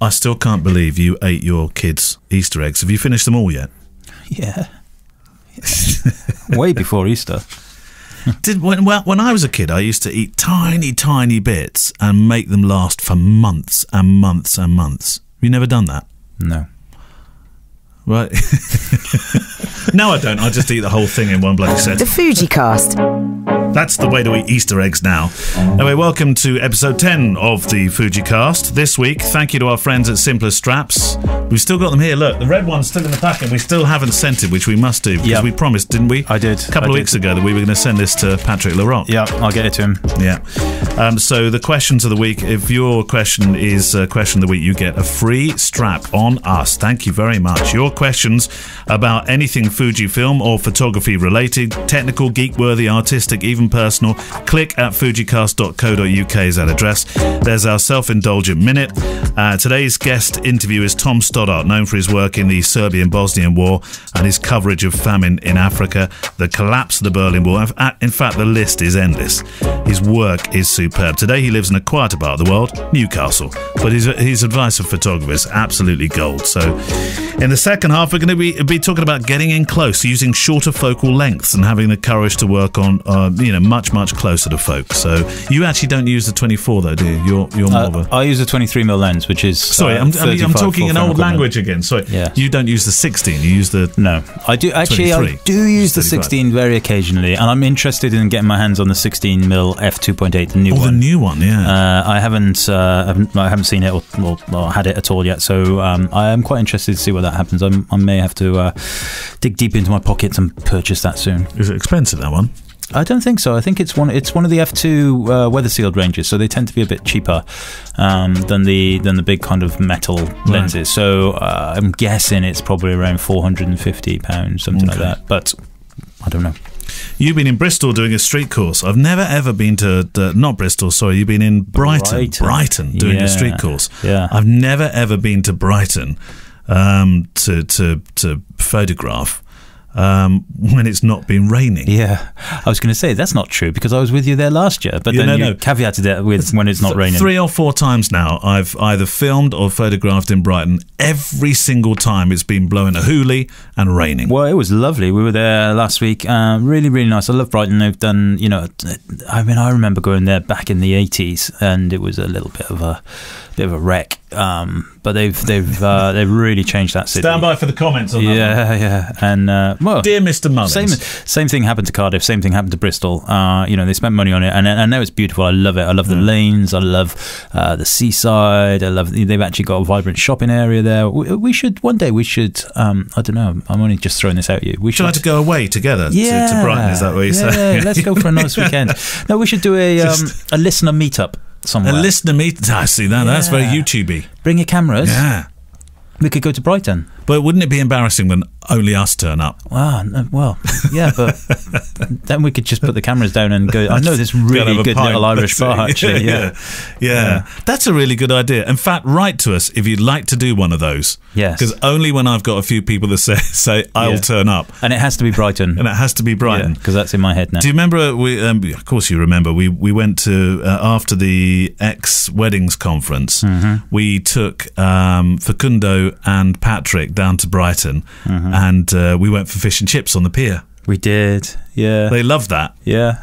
I still can't believe you ate your kids' Easter eggs. Have you finished them all yet? Yeah. Way before Easter. When I was a kid, I used to eat tiny, tiny bits and make them last for months and months and months. Have you never done that? No. Right. No, I don't. I just eat the whole thing in one bloody set. The Fuji Cast. That's the way to eat Easter eggs now. Anyway, welcome to episode 10 of the Fuji Cast. This week, thank you to our friends at Simpler Straps. We've still got them here. Look, the red one's still in the packet. We still haven't sent it, which we must do, because we promised, didn't we? I did. A couple of weeks ago that we were going to send this to Patrick Laroque. Yeah, I'll get it to him. Yeah. So the questions of the week, if your question is question of the week, you get a free strap on us. Thank you very much. Your questions about anything Fujifilm or photography related, technical, geek-worthy, artistic, even personal, click at fujicast.co.uk is that address. There's our self-indulgent minute. Today's guest interview is Tom Stoddart, known for his work in the Serbian-Bosnian War and his coverage of famine in Africa, the collapse of the Berlin Wall. In fact, the list is endless. His work is superb. Today he lives in a quieter part of the world, Newcastle, but his advice of photographers absolutely gold. So in the second half, we're going to be talking about getting in close, using shorter focal lengths and having the courage to work on much, much closer to folk. So you actually don't use the 24 though, do you? You're more of a... I use the 23mm lens, which is... Sorry, I'm talking an old language again. Sorry, yeah. You don't use the 16, you use the... No, I do actually. I do use the 16 very occasionally, and I'm interested in getting my hands on the 16mm f2.8, the new one. Oh, the new one, yeah. I haven't seen it or had it at all yet, so I am quite interested to see what that happens. I may have to dig deep into my pockets and purchase that soon. Is it expensive, that one? I don't think so. I think it's one of the F2 weather sealed ranges, so they tend to be a bit cheaper than the big kind of metal lenses. Right. So I'm guessing it's probably around £450, something like that. But I don't know. You've been in Bristol doing a street course. I've never ever been to not Bristol. Sorry, you've been in Brighton doing a street course. Yeah, I've never ever been to Brighton to photograph. When it's not been raining. Yeah, I was going to say that's not true because I was with you there last year, but you caveated it with when it's not raining. 3 or 4 times now I've either filmed or photographed in Brighton. Every single time it's been blowing a hoolie and raining. Well, it was lovely. We were there last week. Really, really nice. I love Brighton. They've done, I remember going there back in the 80s, and it was a little bit of a wreck. But they've really changed that city. Stand by for the comments on that one. Yeah. And well, dear Mr. Mullins, same thing happened to Cardiff, same thing happened to Bristol. They spent money on it, and I know it's beautiful. I love it. I love the lanes. I love the seaside. I love they've actually got a vibrant shopping area there. We should one day. We should. I don't know. I'm only just throwing this out at you. We should try to go away together. Yeah, to Brighton. Is that what you say? Yeah, let's go for a nice weekend. No, we should do a listener meetup. Somewhere. A listener meet. I see that. Yeah. That's very YouTube-y. Bring your cameras. Yeah. We could go to Brighton. But wouldn't it be embarrassing when only us turn up? Wow, well, yeah, but then we could just put the cameras down and go. I know this really good little Irish bar, actually. Yeah. That's a really good idea. In fact, write to us if you'd like to do one of those. Yes. Because only when I've got a few people that say I'll turn up. And it has to be Brighton. Because that's in my head now. Do you remember, of course you remember, we went to, after the ex-weddings conference, we took Facundo and Patrick down to Brighton, and we went for fish and chips on the pier. We did, yeah. They love that. Yeah.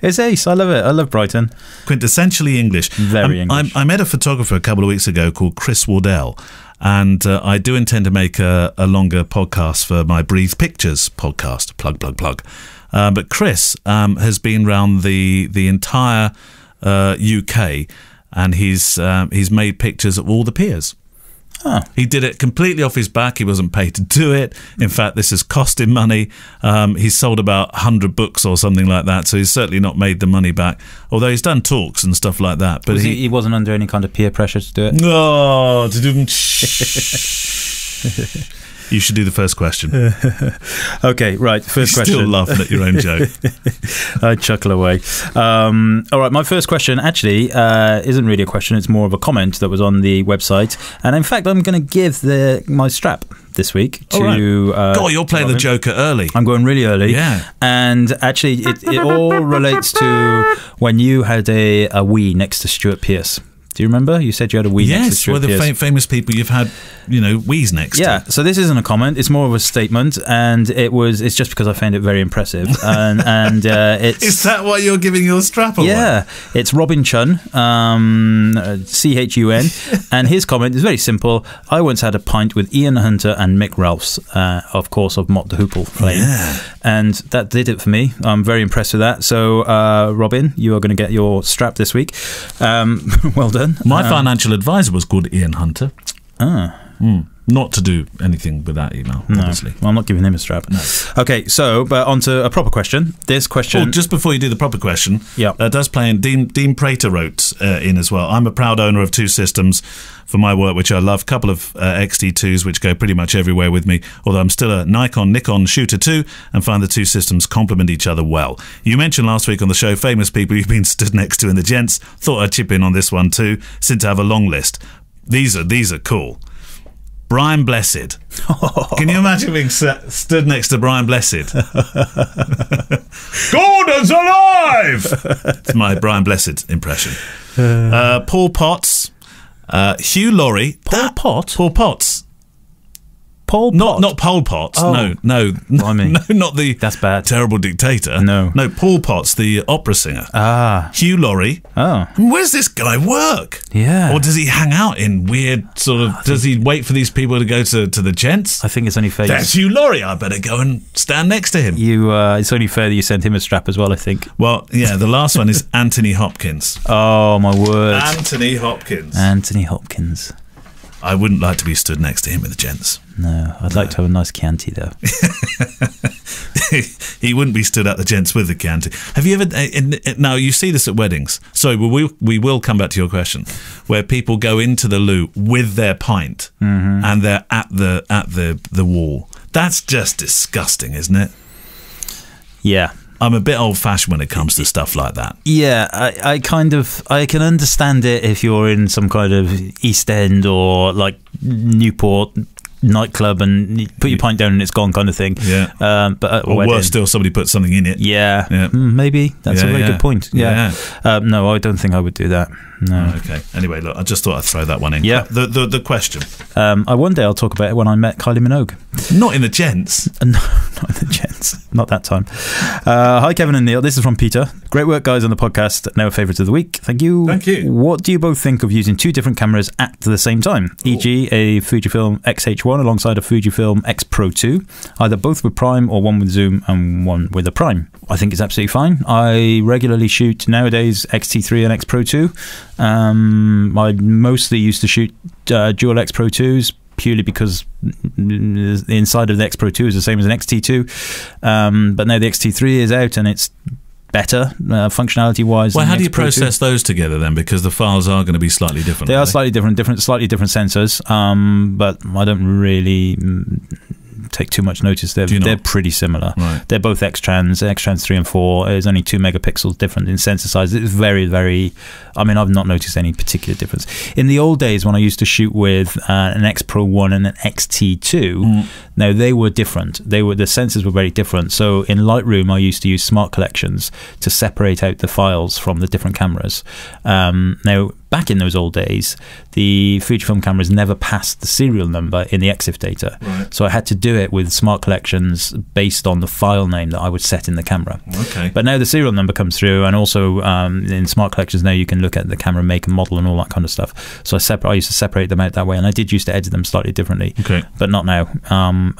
It's ace. I love it. I love Brighton. Quintessentially English. Very English. I met a photographer a couple of weeks ago called Chris Wardell, and I do intend to make a longer podcast for my Breathe Pictures podcast. Plug, plug, plug. But Chris has been round the entire UK, and he's made pictures of all the piers. Huh. He did it completely off his back. He wasn't paid to do it. In fact, this has cost him money. He's sold about 100 books or something like that, so he's certainly not made the money back, although he's done talks and stuff like that. But he wasn't under any kind of peer pressure to do it? No. You should do the first question. Okay, right. First question. Still laughing at your own joke. I chuckle away. All right, my first question actually isn't really a question. It's more of a comment that was on the website. And in fact, I'm going to give my strap this week to... Right. God, you're playing the Joker early. I'm going really early. Yeah. And actually, it all relates to when you had a wee next to Stuart Pearce. Do you remember? You said you had a Wii Next. Yes, one of the famous people you've had, you know, Wii's Next. Yeah, so this isn't a comment. It's more of a statement, and it was. It's just because I found it very impressive. And it's... Is that why you're giving your strap away? Yeah, it's Robin Chun, C-H-U-N, and his comment is very simple. I once had a pint with Ian Hunter and Mick Ralphs, of course, of Mott the Hoople fame. Yeah. And that did it for me. I'm very impressed with that. So, Robin, you are going to get your strap this week. Well done. My financial advisor was called Ian Hunter. Not to do anything with that email, obviously. Well, I'm not giving him a strap. No. Okay, so but on to a proper question. This question... Oh, just before you do the proper question, does play in... Dean Prater wrote in as well. I'm a proud owner of two systems for my work, which I love. A couple of X-T2s, which go pretty much everywhere with me, although I'm still a Nikon shooter too, and find the two systems complement each other well. You mentioned last week on the show famous people you've been stood next to in the gents. Thought I'd chip in on this one too, since I have a long list. These are cool. Brian Blessed. Can you imagine being stood next to Brian Blessed? Gordon's alive! It's my Brian Blessed impression. Paul Potts. Hugh Laurie. Paul Potts. Paul Potts. Not Pol Pot. Oh. No. I mean, no, not the... That's bad. Terrible dictator. No, Paul Potts, the opera singer. Ah. Hugh Laurie. Oh. Where's this guy work? Yeah. Or does he hang out in weird sort of... Does he wait for these people to go to the gents? I think it's only fair... That's Hugh Laurie. I better go and stand next to him. It's only fair that you sent him a strap as well, I think. Well, yeah, the last one is Anthony Hopkins. Oh, my word. Anthony Hopkins. Anthony Hopkins. I wouldn't like to be stood next to him with the gents. No, I'd like to have a nice Chianti, though. He wouldn't be stood at the gents with the Chianti. Have you ever... Now, you see this at weddings. So we will come back to your question, where people go into the loo with their pint and they're at the wall. That's just disgusting, isn't it? Yeah. I'm a bit old-fashioned when it comes to stuff like that. Yeah, I kind of... I can understand it if you're in some kind of East End or, like, Newport nightclub and you put your pint down and it's gone kind of thing. Yeah. But or worse still, somebody put something in it. Yeah. Maybe. That's a very good point. Yeah. No, I don't think I would do that. No. Okay. Anyway, look, I just thought I'd throw that one in. Yeah. The question. One day I'll talk about it when I met Kylie Minogue. Not in the gents. No, not in the gents. Not that time. Hi, Kevin and Neil. This is from Peter. Great work, guys, on the podcast. Now a favourite of the week. Thank you. Thank you. What do you both think of using two different cameras at the same time? E.g., a Fujifilm X-H1 alongside a Fujifilm X-Pro2. Either both with prime or one with zoom and one with a prime. I think it's absolutely fine. I regularly shoot nowadays X-T3 and X-Pro2. I mostly used to shoot dual X-Pro2s purely because the inside of the X-Pro2 is the same as an X-T2, but now the X-T3 is out and it's better functionality wise. Well, how do you process those together then, because the files are going to be slightly different? They are slightly different, slightly different sensors, but I don't really take too much notice. They're pretty similar. Right. They're both X-Trans 3 and 4. It's only 2 megapixels different in sensor size. It's very, very... I mean, I've not noticed any particular difference. In the old days when I used to shoot with an X-Pro1 and an X-T2, now they were different. The sensors were very different. So in Lightroom, I used to use smart collections to separate out the files from the different cameras. Now, back in those old days, the Fujifilm cameras never passed the serial number in the EXIF data. Right. So I had to do it with smart collections based on the file name that I would set in the camera. Okay. But now the serial number comes through, and also in smart collections now you can look at the camera make and model and all that kind of stuff. So I used to separate them out that way, and I did used to edit them slightly differently, but not now.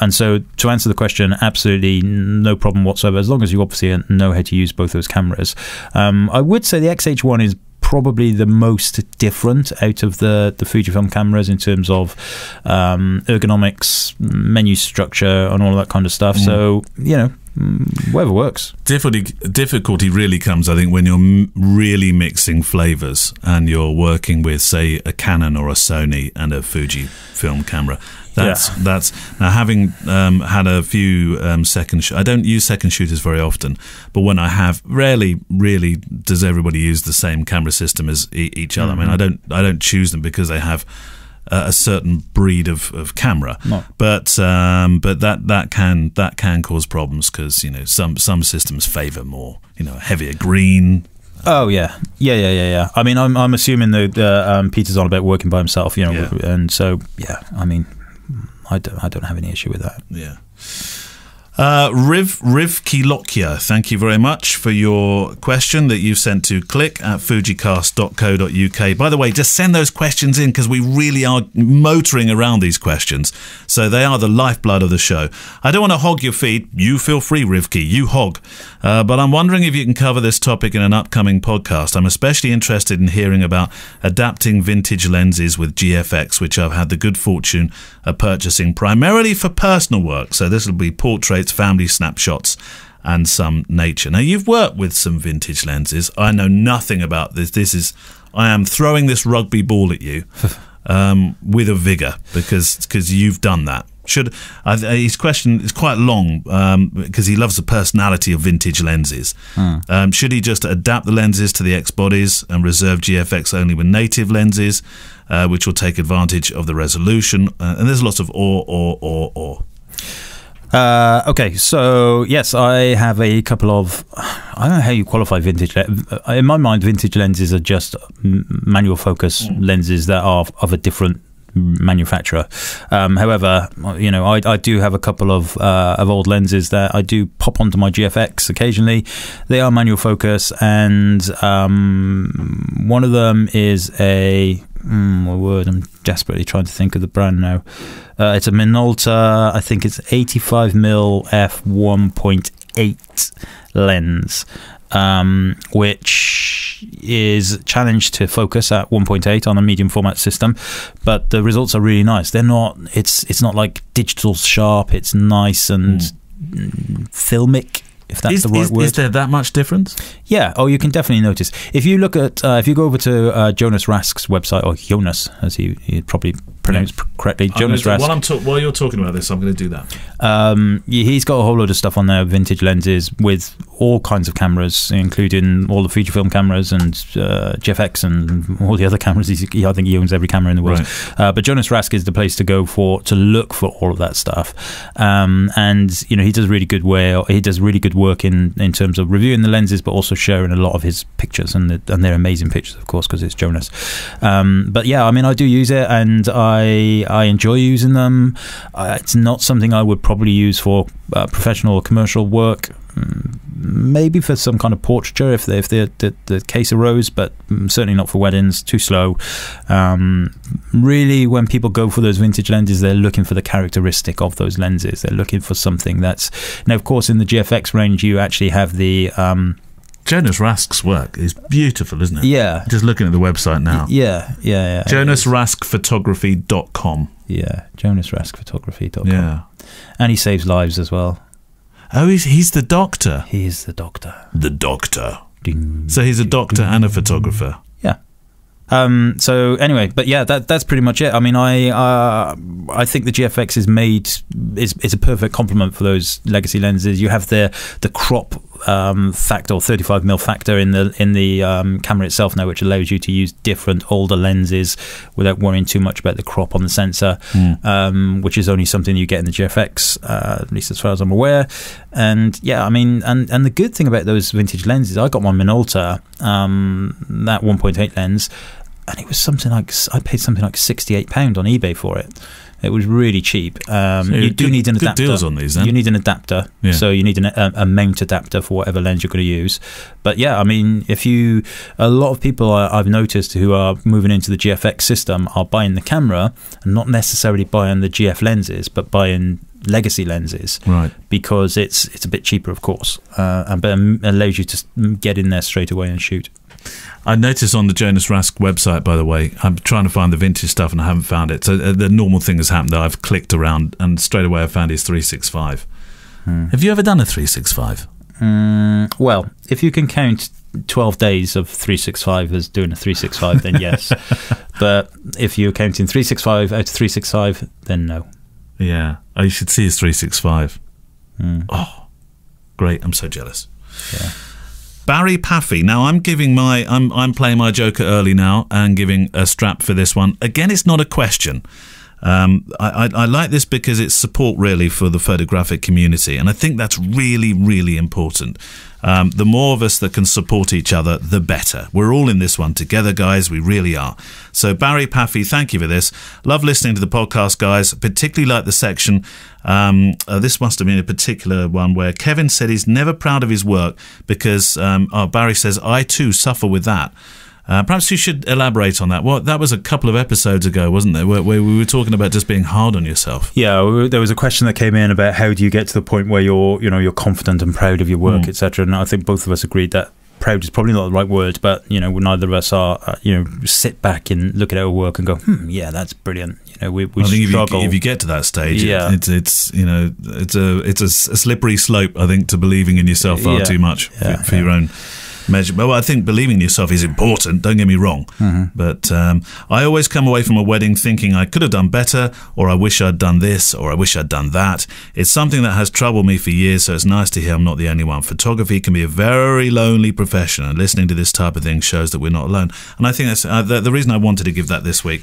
And so to answer the question, absolutely no problem whatsoever, as long as you obviously know how to use both those cameras. I would say the X-H1 is probably the most different out of the Fujifilm cameras in terms of ergonomics, menu structure, and all that kind of stuff. So, you know, whatever works. Difficulty really comes, I think, when you're really mixing flavors and you're working with, say, a Canon or a Sony and a Fujifilm camera. That's now, having had a few I don't use second shooters very often, but when I have, rarely really does everybody use the same camera system as each other. I mean, I don't choose them because they have a certain breed of camera, but that can cause problems because, you know, some systems favour more, you know, heavier green. Oh yeah, yeah. I mean, I'm assuming that Peter's on about working by himself, you know, and so yeah. I mean, I don't have any issue with that. Yeah. Riv Kilokia, thank you very much for your question that you've sent to click@fujicast.co.uk. By the way, just send those questions in because we really are motoring around these questions. So they are the lifeblood of the show. I don't want to hog your feed. You feel free, Rivki. You hog. But I'm wondering if you can cover this topic in an upcoming podcast. I'm especially interested in hearing about adapting vintage lenses with GFX, which I've had the good fortune of purchasing primarily for personal work. So this will be portraits, family snapshots and some nature. Now you've worked with some vintage lenses. I know nothing about this. I am throwing this rugby ball at you with a vigour because you've done that. His question is quite long because he loves the personality of vintage lenses. Should he just adapt the lenses to the X bodies and reserve GFX only with native lenses, which will take advantage of the resolution? And there's lots of or. Okay, so yes, I have a couple of, I don't know how you qualify vintage. In my mind, vintage lenses are just manual focus lenses that are of a different manufacturer. However, you know, I do have a couple of old lenses that I do pop onto my GFX occasionally. They are manual focus, and one of them is a I'm desperately trying to think of the brand now. It's a Minolta. I think it's 85mm f1.8 lens, which is challenged to focus at 1.8 on a medium format system, but the results are really nice. They're not. It's not like digital sharp. It's nice and filmic. If that's the right word. Is there that much difference? Yeah. Oh, you can definitely notice. If you look at, if you go over to Jonas Rask's website, or Jonas, as he'd probably pronounce correctly, Jonas Rask. While you're talking about this, I'm going to do that. He's got a whole load of stuff on there, vintage lenses with all kinds of cameras, including all the Fujifilm cameras and GFX and all the other cameras. I think he owns every camera in the world. Right. But Jonas Rask is the place to go to look for all of that stuff. And you know, he does really good work in terms of reviewing the lenses, but also sharing a lot of his pictures, and they're amazing pictures, of course, because it's Jonas. But yeah, I mean, I do use it, and I enjoy using them. It's not something I would probably use for professional or commercial work. Maybe for some kind of portraiture if the case arose, but certainly not for weddings. Too slow. Really, when people go for those vintage lenses, they're looking for the characteristic of those lenses. They're looking for something that's now, of course, in the GFX range, you actually have the. Jonas Rask's work is beautiful, isn't it? Yeah. Just looking at the website now. Yeah. JonasRaskPhotography.com. Yeah, JonasRaskPhotography.com. Yeah, and he saves lives as well. Oh, he's the doctor. He is the doctor. The doctor. Ding, so he's a doctor and a photographer. Yeah. So anyway, but yeah, that's pretty much it. I mean, I think the GFX is a perfect complement for those legacy lenses. You have the crop factor, or 35mm factor in the camera itself now, which allows you to use different older lenses without worrying too much about the crop on the sensor, which is only something you get in the GFX, at least as far as I'm aware. And yeah, I mean, and the good thing about those vintage lenses, I got my Minolta, that 1.8 lens, and it was something like, I paid something like £68 on eBay for it. It was really cheap. So you do need an adapter. Good deals on these, then. You need an adapter, yeah. So you need a mount adapter for whatever lens you're going to use. But yeah, I mean, a lot of people I've noticed who are moving into the GFX system are buying the camera and not necessarily buying the GF lenses, but buying legacy lenses, right? Because it's a bit cheaper, of course, but it allows you to get in there straight away and shoot. I noticed on the Jonas Rask website, by the way, I'm trying to find the vintage stuff and I haven't found it. So the normal thing has happened that I've clicked around and straight away I found his 365. Have you ever done a 365? Well, if you can count 12 days of 365 as doing a 365, then yes. But if you're counting 365 out of 365, then no. Yeah, you should see his 365. Oh, great. I'm so jealous. Yeah. Barry Paffy. Now I'm playing my joker early now and giving a strap for this one. Again, it's not a question. I like this because it's support really for the photographic community, and I think that's really, really important. The more of us that can support each other, the better. We're all in this one together, guys. We really are. So Barry Paffy, thank you for this. Love listening to the podcast, guys. Particularly like the section. This must have been a particular one where Kevin said he's never proud of his work because Barry says, I too suffer with that. Perhaps you should elaborate on that. Well, that was a couple of episodes ago, wasn't there, where we were talking about just being hard on yourself. Yeah, there was a question that came in about how do you get to the point where you're, you know, you're confident and proud of your work, etc. And I think both of us agreed that proud is probably not the right word, but, you know, neither of us are, you know, sit back and look at our work and go, yeah, that's brilliant. You know, we struggle. If you get to that stage, yeah, it's you know, it's a slippery slope, I think, to believing in yourself far too much for your own measure. Well, I think believing in yourself is important, don't get me wrong, but I always come away from a wedding thinking I could have done better, or I wish I'd done this, or I wish I'd done that. It's something that has troubled me for years, so it's nice to hear I'm not the only one. Photography can be a very lonely profession, and listening to this type of thing shows that we're not alone. And I think that's the reason I wanted to give that this week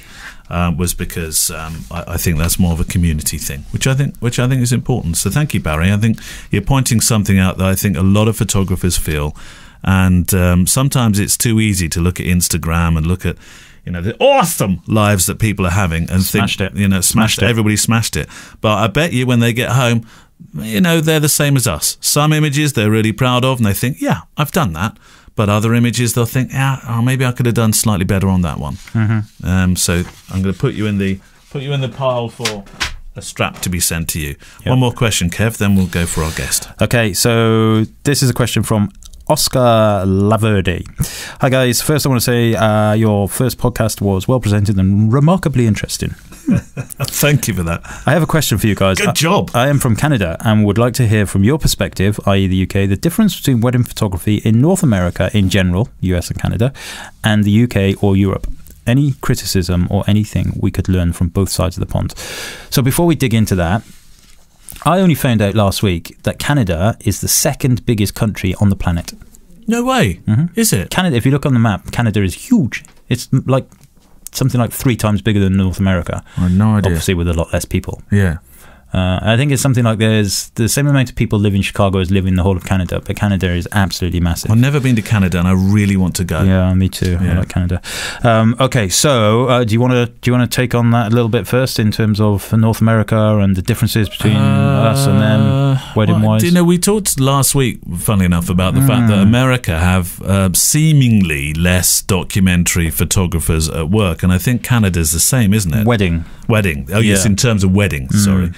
was because I think that's more of a community thing, which I think is important. So thank you, Barry. I think you're pointing something out that I think a lot of photographers feel. And sometimes it's too easy to look at Instagram and look at, you know, the awesome lives that people are having and smashed think, it. You know, smashed it. Everybody smashed it. But I bet you when they get home, you know, they're the same as us. Some images they're really proud of and they think, yeah, I've done that. But other images they'll think, yeah, oh, maybe I could have done slightly better on that one. So I'm going to put you in the pile for a strap to be sent to you. Yep. One more question, Kev, then we'll go for our guest. Okay, so this is a question from Oscar Laverde. Hi guys, first I want to say your first podcast was well presented and remarkably interesting. Thank you for that. I have a question for you guys. Good job. I am from Canada and would like to hear from your perspective, i.e. the UK, the difference between wedding photography in North America in general, US and Canada, and the UK or Europe. Any criticism or anything we could learn from both sides of the pond. So before we dig into that, I only found out last week that Canada is the second biggest country on the planet. No way. Is it? Canada, if you look on the map, Canada is huge. It's like something like 3 times bigger than North America. I have no idea. Obviously with a lot less people. Yeah. I think it's something like there's the same amount of people live in Chicago as live in the whole of Canada, but Canada is absolutely massive. I've never been to Canada, and I really want to go. Yeah, me too. Yeah. I like Canada. Okay, so do you want to take on that a little bit first in terms of North America and the differences between us and them, wedding-wise? You know, we talked last week, funnily enough, about the fact that America have seemingly less documentary photographers at work, and I think Canada's the same, isn't it? Wedding. Oh, yes, in terms of wedding. Sorry.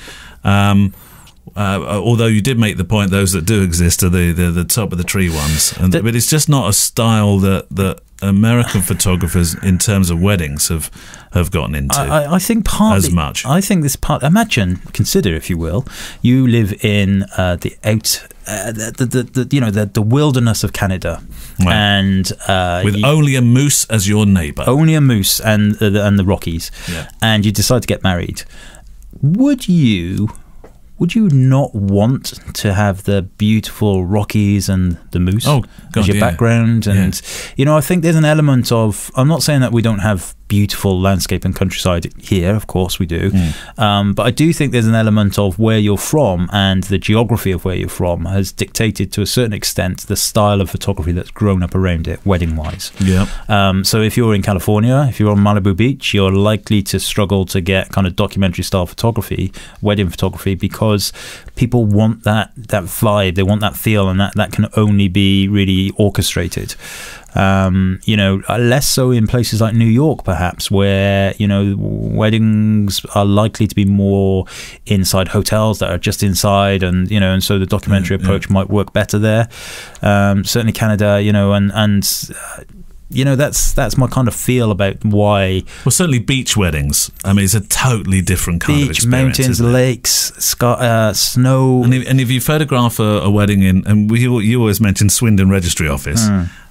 Although you did make the point, those that do exist are the top of the tree ones, and, but it's just not a style that American photographers, in terms of weddings, have gotten into. I think partly as much. I think this part. Imagine, consider, if you will, you live in the wilderness of Canada, right. And with only a moose as your neighbour, only a moose, and the Rockies, yeah. And you decide to get married. Would you not want to have the beautiful Rockies and the moose as your background? And, you know, I think there's an element of, I'm not saying that we don't have beautiful landscape and countryside here, of course we do, but I do think there's an element of where you're from and the geography of where you're from has dictated to a certain extent the style of photography that's grown up around it, wedding-wise. Yeah. So if you're in California, if you're on Malibu Beach, you're likely to struggle to get kind of documentary-style photography, wedding photography, because people want that vibe, they want that feel, and that can only be really orchestrated. You know, less so in places like New York, perhaps, where, you know, weddings are likely to be more inside hotels that are just inside, and, you know, and so the documentary approach might work better there. Certainly Canada, you know, and you know, that's my kind of feel about why. Well, certainly beach weddings. I mean, it's a totally different kind of experience. Beach, mountains, lakes, snow. And if you photograph a wedding in, and you always mention Swindon Registry Office.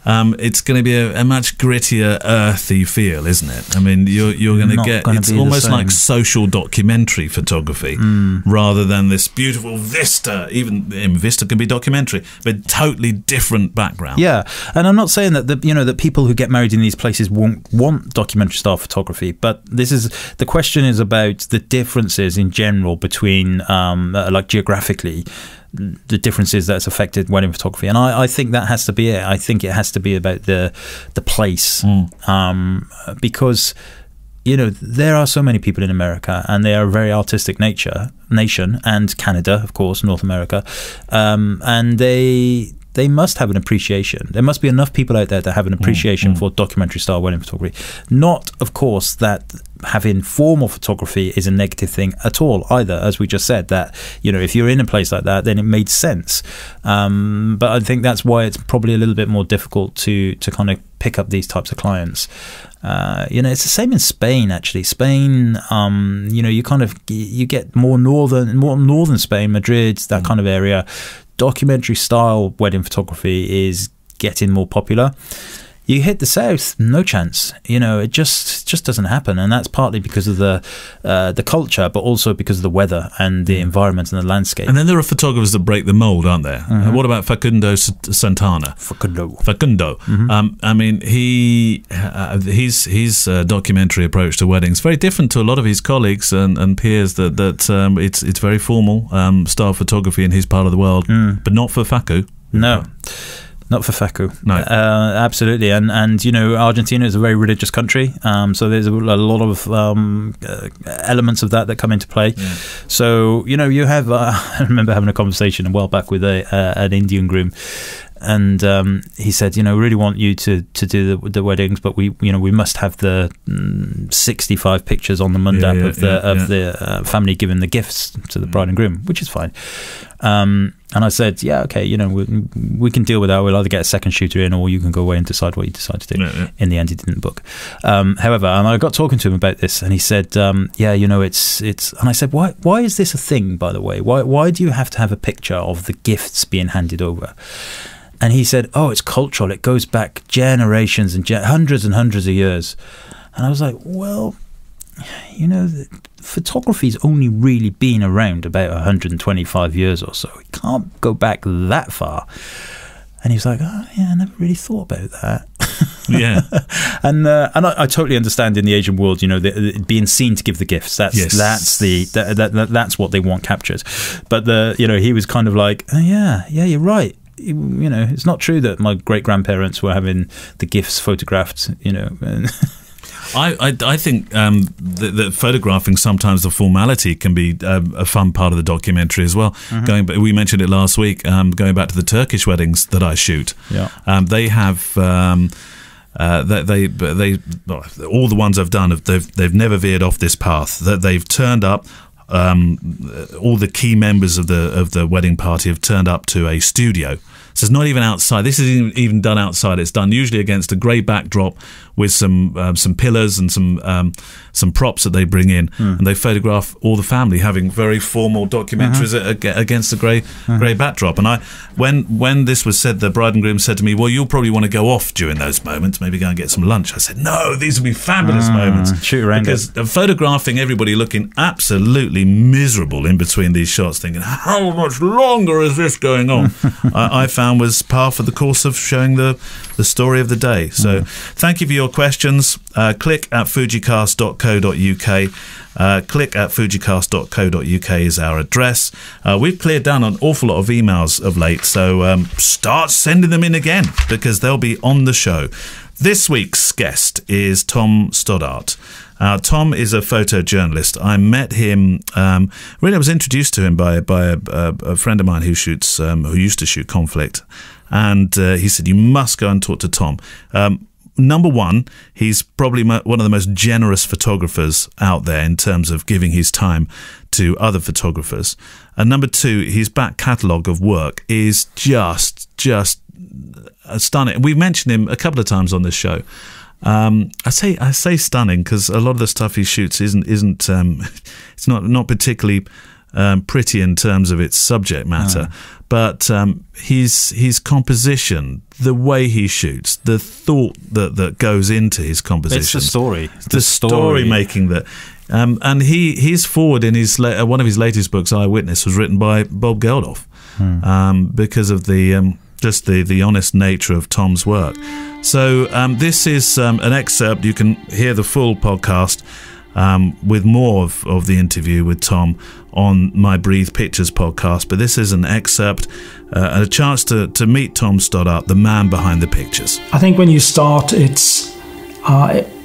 it's going to be a much grittier, earthy feel, isn't it? I mean, you're going to get, it's almost like social documentary photography rather than this beautiful vista. Even vista can be documentary, but totally different background. Yeah, and I'm not saying that that people who get married in these places won't want documentary style photography, but this is the question is about the differences in general between like geographically, the differences that's affected wedding photography, and I think that has to be it. I think it has to be about the place, because there are so many people in America, and they are a very artistic nation, and Canada, of course, North America, and they must have an appreciation. There must be enough people out there that have an appreciation for documentary style wedding photography. Not, of course, that having formal photography is a negative thing at all either, as we just said, that, if you're in a place like that, then it made sense. But I think that's why it's probably a little bit more difficult to kind of pick up these types of clients. It's the same in Spain, actually. Spain, you get more northern Spain, Madrid, that kind of area. Documentary style wedding photography is getting more popular. You hit the south, no chance. It just doesn't happen, and that's partly because of the culture, but also because of the weather and the environment and the landscape. And then there are photographers that break the mold, aren't there? What about Facundo Santana? Facundo. I mean, his documentary approach to weddings very different to a lot of his colleagues and peers. It's very formal style photography in his part of the world, but not for Facu. No. Not for Facu. No. Absolutely. And Argentina is a very religious country, so there's a lot of elements of that come into play. Yeah. So, you have... I remember having a conversation a while back with an Indian groom, and he said, we really want you to do the weddings, but we we must have the 65 pictures on the mundap of the family giving the gifts to the bride and groom, which is fine. And I said, yeah, okay, we can deal with that. We'll either get a second shooter in, or you can go away and decide what you decide to do. In the end, he didn't book. However, and I got talking to him about this, and he said, yeah, it's. And I said, why is this a thing, by the way? Why do you have to have a picture of the gifts being handed over? And he said, oh, it's cultural. It goes back generations and hundreds and hundreds of years. And I was like, well, photography's only really been around about 125 years or so. It can't go back that far. And he was like, oh, yeah, I never really thought about that. Yeah. And I totally understand in the Asian world, the being seen to give the gifts. That's that's what they want captured. But he was kind of like, oh, yeah, you're right. It's not true that my great-grandparents were having the gifts photographed, and I think that photographing, sometimes the formality can be a fun part of the documentary as well. We mentioned it last week, going back to the Turkish weddings that I shoot. Yeah. They have all the ones I've done, they've never veered off this path. That they've turned up. All the key members of the wedding party have turned up to a studio. So it's not even outside. This isn't even done outside. It's done usually against a grey backdrop with some pillars and some props that they bring in, and they photograph all the family having very formal documentaries against the grey backdrop. And when this was said, the bride and groom said to me, "Well, you'll probably want to go off during those moments, maybe go and get some lunch." I said, "No, these will be fabulous moments." Shoot around because photographing everybody looking absolutely miserable in between these shots, thinking, "How much longer is this going on?" I found was par for the course of showing the story of the day. So thank you for your questions. Click at fujicast.co.uk. Click at fujicast.co.uk is our address. We've cleared down an awful lot of emails of late, so start sending them in again, because they'll be on the show. This week's guest is Tom Stoddart. Tom is a photojournalist. I met him. Really, I was introduced to him by a friend of mine who shoots, who used to shoot conflict, and he said, "You must go and talk to Tom." Number one, he's probably one of the most generous photographers out there in terms of giving his time to other photographers, and number two, his back catalogue of work is just stunning. We've mentioned him a couple of times on this show. I say stunning because a lot of the stuff he shoots isn't it's not particularly pretty in terms of its subject matter, but his composition, the way he shoots, the thought that goes into his composition. It's the story. It's the story making that. And his foreword in his one of his latest books, Eyewitness, was written by Bob Geldof, because of the just the honest nature of Tom's work. So this is an excerpt. You can hear the full podcast with more of the interview with Tom on my Breathe Pictures podcast, but this is an excerpt and a chance to meet Tom Stoddart, the man behind the pictures. I think when you start, it's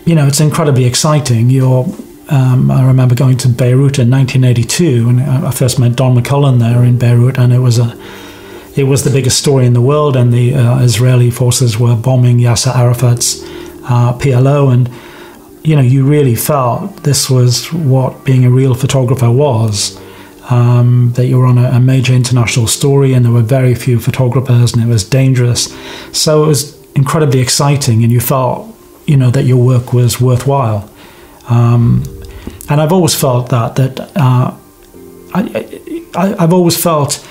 you know, it's incredibly exciting. You're I remember going to Beirut in 1982, and I first met Don McCullin there in Beirut, and it was the biggest story in the world, and the Israeli forces were bombing Yasser Arafat's PLO, and you know, you really felt this was what being a real photographer was, that you were on a major international story, and there were very few photographers, and it was dangerous. So it was incredibly exciting, and you felt, you know, that your work was worthwhile. And I've always felt that, I've always felt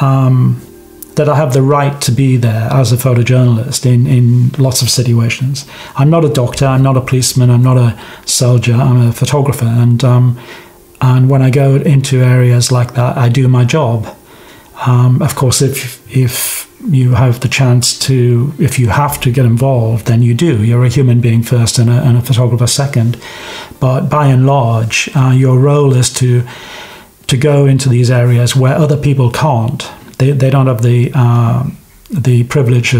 that I have the right to be there as a photojournalist in lots of situations. I'm not a doctor, I'm not a policeman, I'm not a soldier, I'm a photographer. And when I go into areas like that, I do my job. Of course, if you have the chance to, if you have to get involved, then you do. You're a human being first and a photographer second. But by and large, your role is to go into these areas where other people can't. They don't have the privilege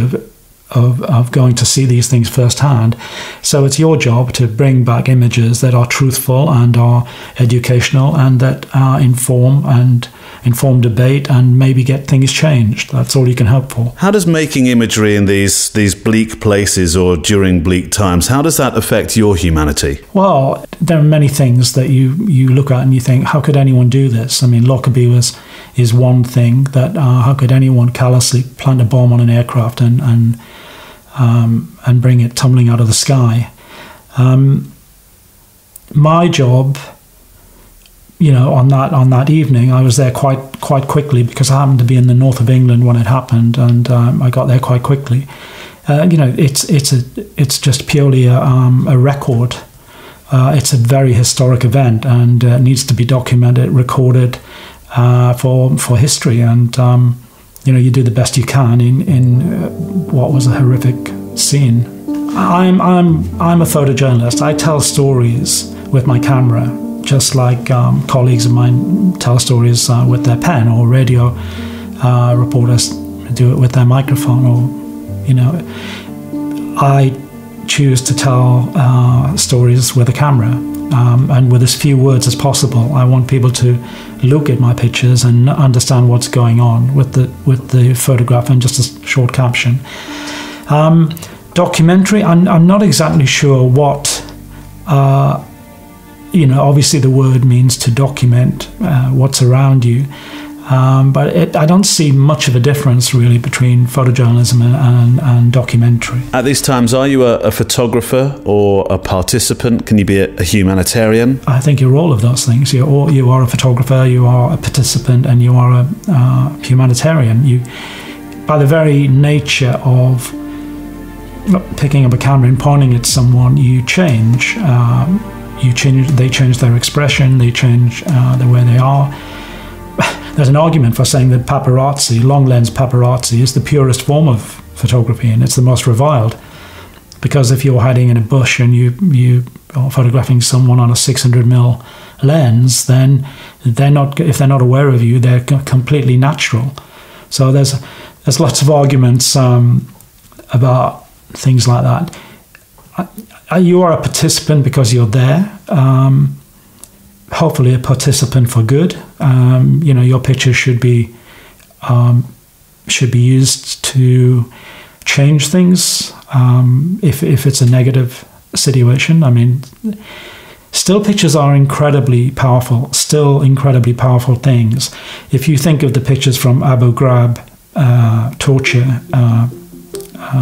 of going to see these things firsthand. So it's your job to bring back images that are truthful and are educational and that inform debate and maybe get things changed. That's all you can hope for. How does making imagery in these bleak places or during bleak times, how does that affect your humanity? Well, there are many things that you look at and you think, how could anyone do this? I mean, Lockerbie is one thing that how could anyone callously plant a bomb on an aircraft and bring it tumbling out of the sky? My job, you know, on that evening, I was there quite quickly because I happened to be in the north of England when it happened, and I got there quite quickly. You know, it's just purely a record. It's a very historic event and needs to be documented, recorded for history, and you know, you do the best you can in what was a horrific scene. I'm a photojournalist. I tell stories with my camera, just like colleagues of mine tell stories with their pen, or radio reporters do it with their microphone, or you know, I choose to tell stories with a camera. And with as few words as possible, I want people to look at my pictures and understand what's going on with the photograph and just a short caption. Documentary, I'm not exactly sure what, you know, obviously the word means to document what's around you, but I don't see much of a difference really between photojournalism and documentary. At these times, are you a photographer or a participant? Can you be a humanitarian? I think you're all of those things. You are a photographer, you are a participant, and you are a humanitarian. You, by the very nature of picking up a camera and pointing at someone, you change. They change their expression, they change the way they are. There's an argument for saying that paparazzi, long lens paparazzi, is the purest form of photography, and it's the most reviled, because if you're hiding in a bush and you are photographing someone on a 600mm lens, then if they're not aware of you, they're completely natural. So there's lots of arguments about things like that. You are a participant because you're there, hopefully a participant for good. You know, your pictures should be used to change things, if it's a negative situation. I mean, still pictures are incredibly powerful, still incredibly powerful things. If you think of the pictures from Abu Ghraib torture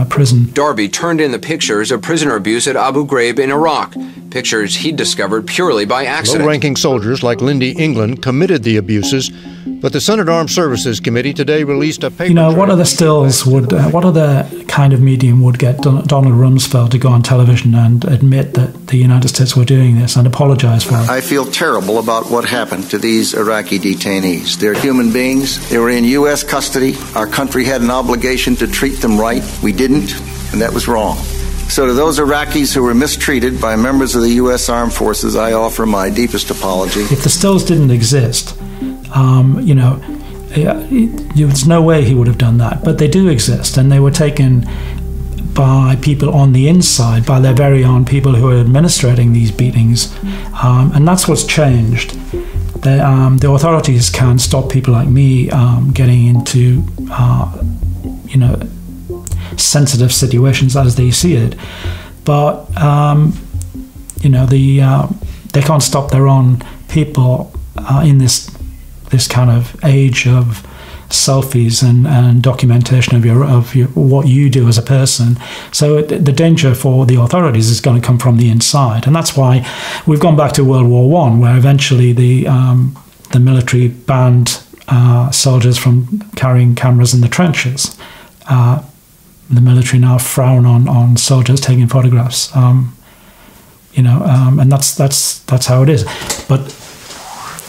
prison. Darby turned in the pictures of prisoner abuse at Abu Ghraib in Iraq, pictures he'd discovered purely by accident. Low-ranking soldiers like Lindy England committed the abuses, but the Senate Armed Services Committee today released a paper... You know, what other stills would, what other kind of medium would get Donald Rumsfeld to go on television and admit that the United States were doing this and apologize for it? I feel terrible about what happened to these Iraqi detainees. They're human beings. They were in U.S. custody. Our country had an obligation to treat them right. We didn't, and that was wrong. So to those Iraqis who were mistreated by members of the U.S. Armed Forces, I offer my deepest apology. If the stills didn't exist, you know, there's no way he would have done that. But they do exist, and they were taken by people on the inside, by their very own people who are administrating these beatings. And that's what's changed. The authorities can't stop people like me getting into, you know, sensitive situations as they see it, but you know, they can't stop their own people in this kind of age of selfies and documentation of your what you do as a person. So the danger for the authorities is going to come from the inside, and that's why we've gone back to World War I, where eventually the military banned soldiers from carrying cameras in the trenches. The military now frown on soldiers taking photographs, you know, and that's how it is. But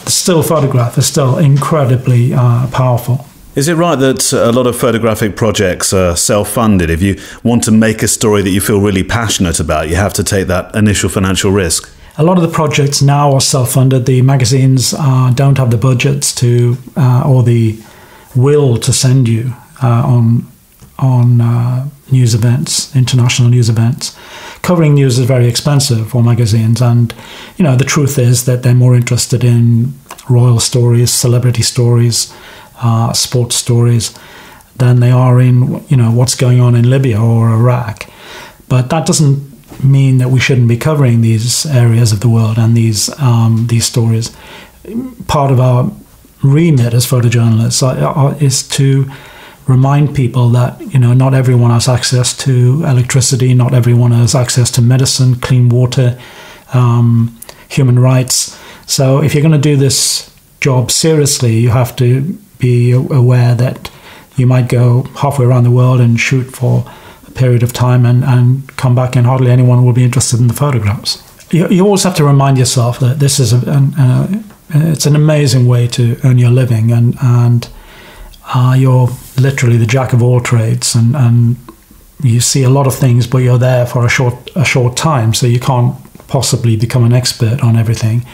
the still photograph is still incredibly powerful. Is it right that a lot of photographic projects are self-funded? If you want to make a story that you feel really passionate about, you have to take that initial financial risk? A lot of the projects now are self-funded. The magazines don't have the budgets to, or the will to send you on news events, international news events. Covering news is very expensive for magazines, and you know, the truth is that they're more interested in royal stories, celebrity stories, sports stories than they are in, you know, what's going on in Libya or Iraq. But that doesn't mean that we shouldn't be covering these areas of the world and these stories. Part of our remit as photojournalists is to remind people that, you know, not everyone has access to electricity, not everyone has access to medicine, clean water, human rights. So if you're going to do this job seriously, you have to be aware that you might go halfway around the world and shoot for a period of time and come back, and hardly anyone will be interested in the photographs. You always have to remind yourself that this is it's an amazing way to earn your living, and you're literally the jack of all trades, and you see a lot of things, but you're there for a short time, so you can't possibly become an expert on everything.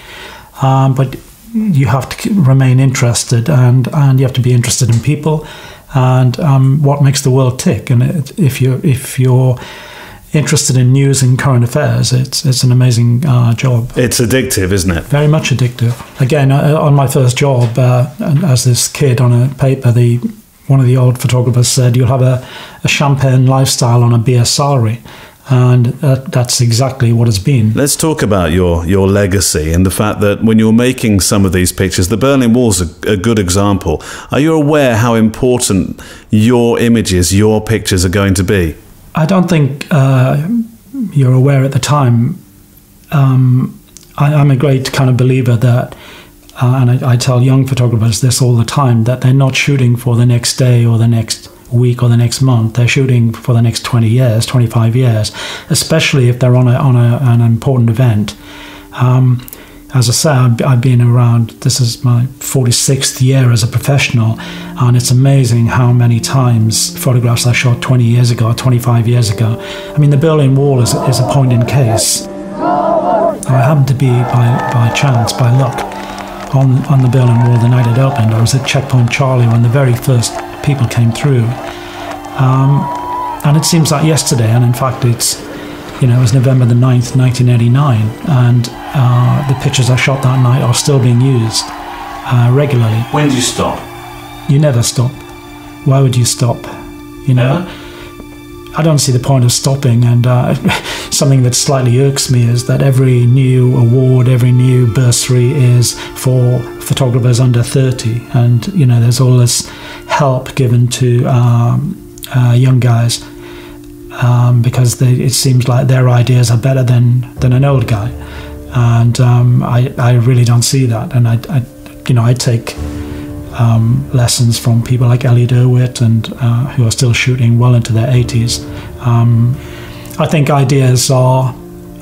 But you have to remain interested, and you have to be interested in people, and what makes the world tick. And if you're interested in news and current affairs, it's an amazing job. It's addictive, isn't it? Very much addictive. Again, on my first job, as this kid on a paper, one of the old photographers said, "You'll have a champagne lifestyle on a beer salary." And that's exactly what it's been. Let's talk about your legacy and the fact that when you're making some of these pictures, the Berlin Wall's a good example. Are you aware how important your images, your pictures are going to be? I don't think you're aware at the time. I'm a great kind of believer that, and I tell young photographers this all the time, that they're not shooting for the next day or the next week or the next month. They're shooting for the next 20 years, 25 years, especially if they're on an important event. As I say, I've been around, this is my 46th year as a professional, and it's amazing how many times photographs I shot 20 years ago, 25 years ago. I mean, the Berlin Wall is a point in case. I happened to be, by chance, by luck, on the Berlin Wall the night it opened. I was at Checkpoint Charlie when the very first people came through. And it seems like yesterday, and in fact it's, you know, it was November the 9th, 1989, and the pictures I shot that night are still being used regularly. When do you stop? You never stop. Why would you stop? You know, yeah. I don't see the point of stopping, and something that slightly irks me is that every new award, every new bursary is for photographers under 30, and, you know, there's all this help given to young guys. because it seems like their ideas are better than an old guy, and I really don't see that. And I take lessons from people like Elliot Erwitt, and who are still shooting well into their 80s. I think ideas are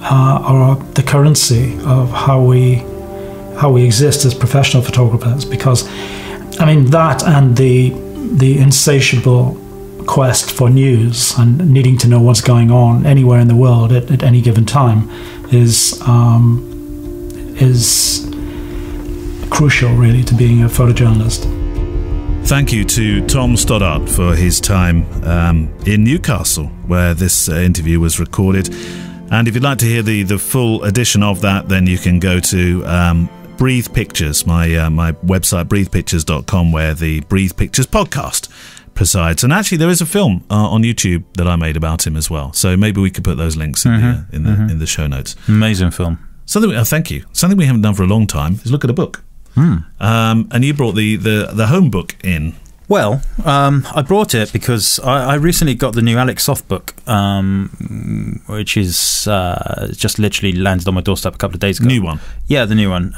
the currency of how we exist as professional photographers, because I mean that, and the insatiable quest for news and needing to know what's going on anywhere in the world at any given time is crucial, really, to being a photojournalist. Thank you to Tom Stoddart for his time in Newcastle, where this interview was recorded. And if you'd like to hear the full edition of that, then you can go to Breathe Pictures, my website, breathepictures.com, where the Breathe Pictures podcast presides. And actually, there is a film on YouTube that I made about him as well. So maybe we could put those links in the show notes. Amazing film. Something. Thank you. Something we haven't done for a long time is look at a book. And you brought the home book in. Well, I brought it because I recently got the new Alex Soft book, which is just literally landed on my doorstep a couple of days ago. New one? Yeah, the new one.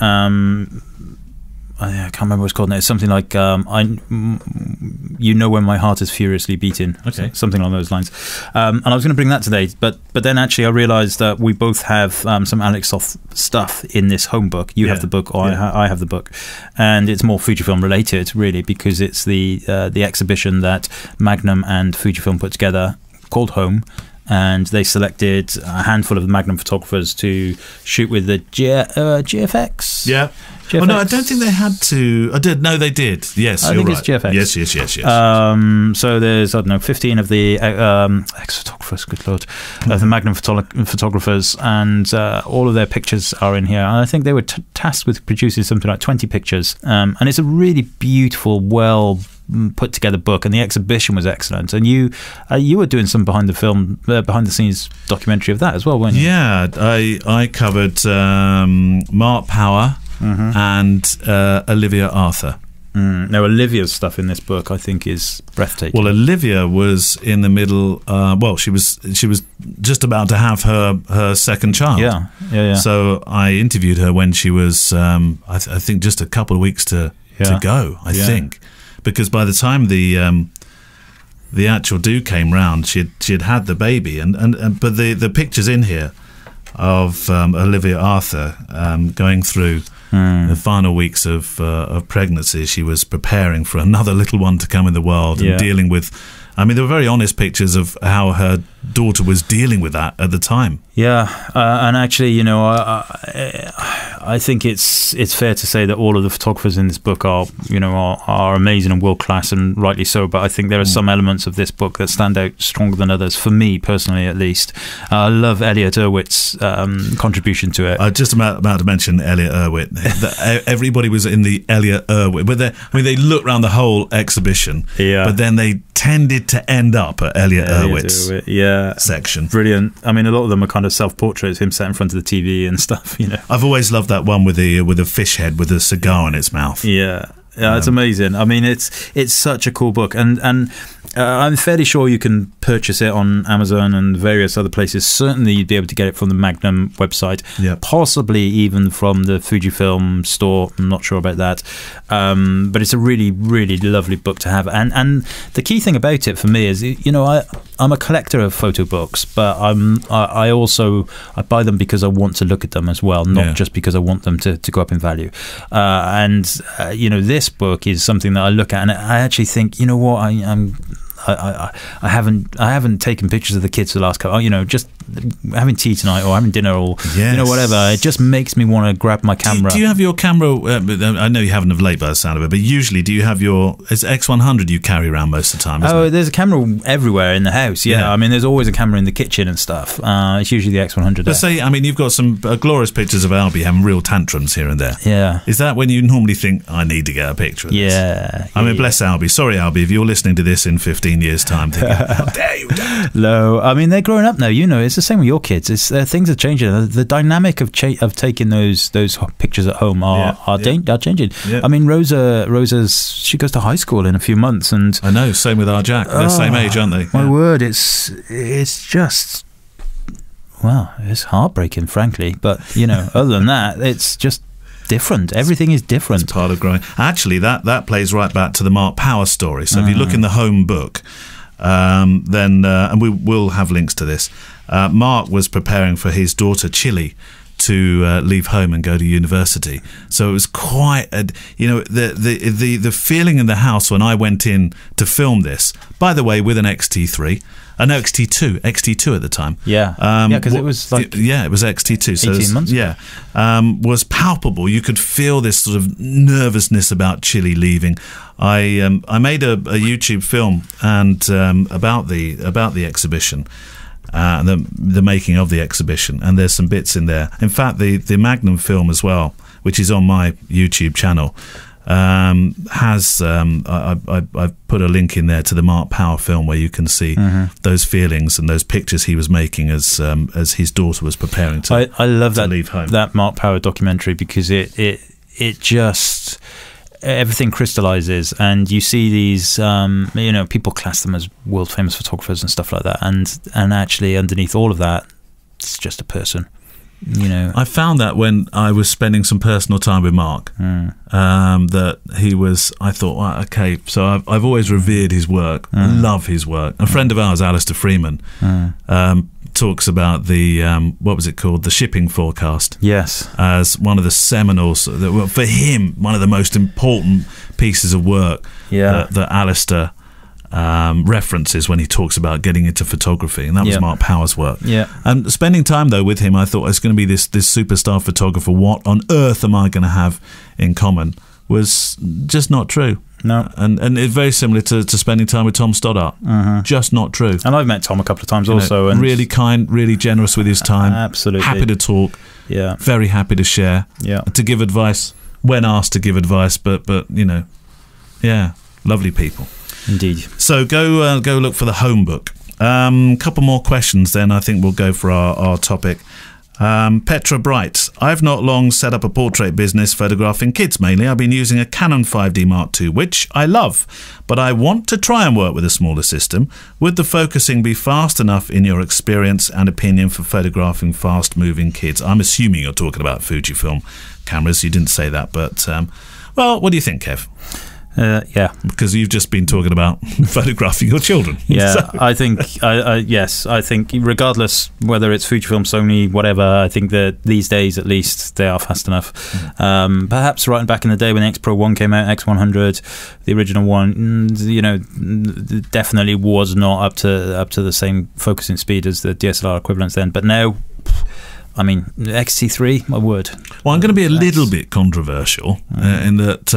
I can't remember what it's called now. It's something like, you know when my heart is furiously beating. Okay. Something along those lines. And I was going to bring that today, but then actually I realised that we both have some Alex Soft stuff in this home book. You have the book, or I have the book. And it's more Fujifilm related, really, because it's the exhibition that Magnum and Fujifilm put together called Home. And they selected a handful of the Magnum photographers to shoot with the GFX. Yeah. GFX? Oh, no, I don't think they had to. I did. No, they did. Yes, I think it's GFX. Yes, yes, yes, yes. So there's, I don't know, 15 of the ex-photographers, good Lord, of the Magnum photographers, and all of their pictures are in here. And I think they were tasked with producing something like 20 pictures. And it's a really beautiful, well put together book, and the exhibition was excellent. And you were doing some behind the scenes documentary of that as well, weren't you? Yeah, I covered Mark Power and Olivia Arthur. Now Olivia's stuff in this book I think is breathtaking. Well, Olivia was in the middle. Well, she was just about to have her second child. Yeah, yeah, yeah. So I interviewed her when she was I think just a couple of weeks to go. I think. Because by the time the actual do came round, she'd had the baby, and but the pictures in here of Olivia Arthur going through the final weeks of pregnancy. She was preparing for another little one to come in the world, and dealing with. I mean, there were very honest pictures of how her daughter was dealing with that at the time. Yeah, and actually, you know, I think it's fair to say that all of the photographers in this book are amazing and world class, and rightly so. But I think there are some elements of this book that stand out stronger than others, for me personally, at least. I love Elliot Erwitt's contribution to it. I was just about to mention Elliot Erwitt. Everybody was in the Elliot Erwitt, but they looked around the whole exhibition. Yeah, but then they tended to end up at Elliot Erwitt's section. Brilliant. I mean, a lot of them are kind of self-portraits, him sat in front of the TV and stuff, you know. I've always loved that one with a fish head with a cigar in its mouth. Yeah, it's amazing. I mean, it's such a cool book, and I'm fairly sure you can purchase it on Amazon and various other places. Certainly, you'd be able to get it from the Magnum website, possibly even from the Fujifilm store. I'm not sure about that, but it's a really, really lovely book to have. And the key thing about it for me is, you know, I'm a collector of photo books, but I also buy them because I want to look at them as well, not just because I want them to go up in value. You know, this book is something that I look at, and I actually think, you know what, I haven't taken pictures of the kids for the last couple. You know, just having tea tonight or having dinner or you know, whatever. It just makes me want to grab my camera. Do you have your camera? I know you haven't of late by the sound of it, but usually, do you have your? It's X100 you carry around most of the time. Isn't it? There's a camera everywhere in the house. Yeah, I mean, there's always a camera in the kitchen and stuff. It's usually the X100. But say, I mean, you've got some glorious pictures of Albie having real tantrums here and there. Yeah, is that when you normally think I need to get a picture of this? Yeah, I mean, bless Albie. Sorry, Albie, if you're listening to this in 15 years' time, thinking, how dare you? No, I mean, they're growing up now. You know, it's a the same with your kids. It's things are changing. The dynamic of taking those pictures at home are changing. Yeah. I mean, Rosa's she goes to high school in a few months, and I know. Same with our Jack. They're the same age, aren't they? Yeah. My word, it's just. Wow, it's heartbreaking, frankly. But, you know, other than that, it's just different. Everything is different. It's part of growing. Actually, that plays right back to the Mark Power story. So if you look in the home book, then, and we will have links to this, Mark was preparing for his daughter, Chili, to leave home and go to university. So it was quite a, you know, the feeling in the house when I went in to film this, by the way, with an X-T3, no, X-T2 at the time. Yeah, yeah, because it was like... Yeah, it was X-T2. So 18 months. Yeah, was palpable. You could feel this sort of nervousness about Chile leaving. I made a YouTube film and about the exhibition, the making of the exhibition, and there's some bits in there. In fact, the Magnum film as well, which is on my YouTube channel, has I've put a link in there to the Mark Power film where you can see those feelings and those pictures he was making as his daughter was preparing to. I love that leave home. That Mark Power documentary, because it just everything crystallizes, and you see these you know, people class them as world famous photographers and stuff like that, and actually underneath all of that, it's just a person. You know, I found that when I was spending some personal time with Mark, that he was. I thought, well, okay, so I've always revered his work, love his work. A friend of ours, Alistair Freeman, talks about the what was it called, the shipping forecast. Yes, as one of the seminals that were, for him, one of the most important pieces of work. Yeah, that Alistair references when he talks about getting into photography, and that was Mark Power's work. Yeah, and spending time though with him, I thought, it's going to be this superstar photographer. What on earth am I going to have in common? Was just not true. No, and it's very similar to spending time with Tom Stoddart. Just not true. And I've met Tom a couple of times also, and really kind, really generous with his time. Absolutely happy to talk. Yeah, very happy to share. Yeah, to give advice when asked to give advice, but you know, yeah, lovely people. Indeed. So go look for the home book. Couple more questions, then I think we'll go for our topic. Petra Bright. I've not long set up a portrait business, photographing kids mainly. I've been using a Canon 5D Mark II, which I love, but I want to try and work with a smaller system. Would the focusing be fast enough in your experience and opinion for photographing fast-moving kids? I'm assuming you're talking about Fujifilm cameras. You didn't say that, but well, what do you think, Kev? Yeah, because you've just been talking about photographing your children. Yeah, so. I think regardless whether it's Fujifilm, Sony, whatever, I think that these days at least they are fast enough. Perhaps right back in the day when X-Pro1 came out, X100, the original one, you know, definitely was not up to the same focusing speed as the DSLR equivalents then. But now, I mean, X-T3, my word. Well, I'm going to be a little bit controversial in that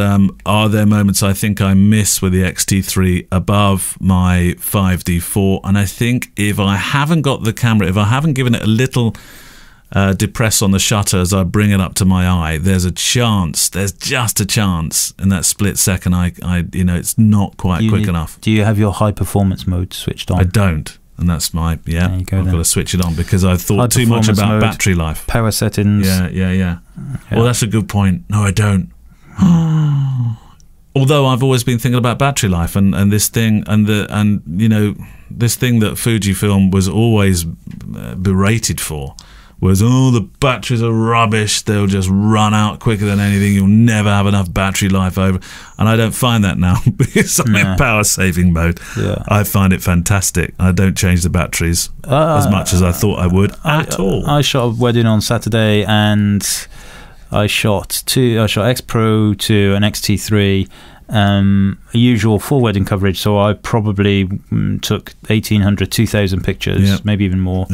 are there moments I think I miss with the X-T3 above my 5D4? And I think if I haven't got the camera, if I haven't given it a little depress on the shutter as I bring it up to my eye, there's a chance, there's just a chance in that split second, I you know, it's not quite quick enough. Do you have your high performance mode switched on? I don't. And that's my, yeah, I've got to switch it on because I've thought too much about battery life. Power settings. Yeah. Well, that's a good point. No, I don't. Although I've always been thinking about battery life and this thing and you know, this thing that Fujifilm was always berated for was, oh, the batteries are rubbish. They'll just run out quicker than anything. You'll never have enough battery life over. And I don't find that now because I'm in power-saving mode. Yeah. I find it fantastic. I don't change the batteries as much as I thought I would at all. I shot a wedding on Saturday, and I shot X-Pro2 and X-T3. Usual full wedding coverage, so I probably took 1,800, 2,000 pictures, maybe even more.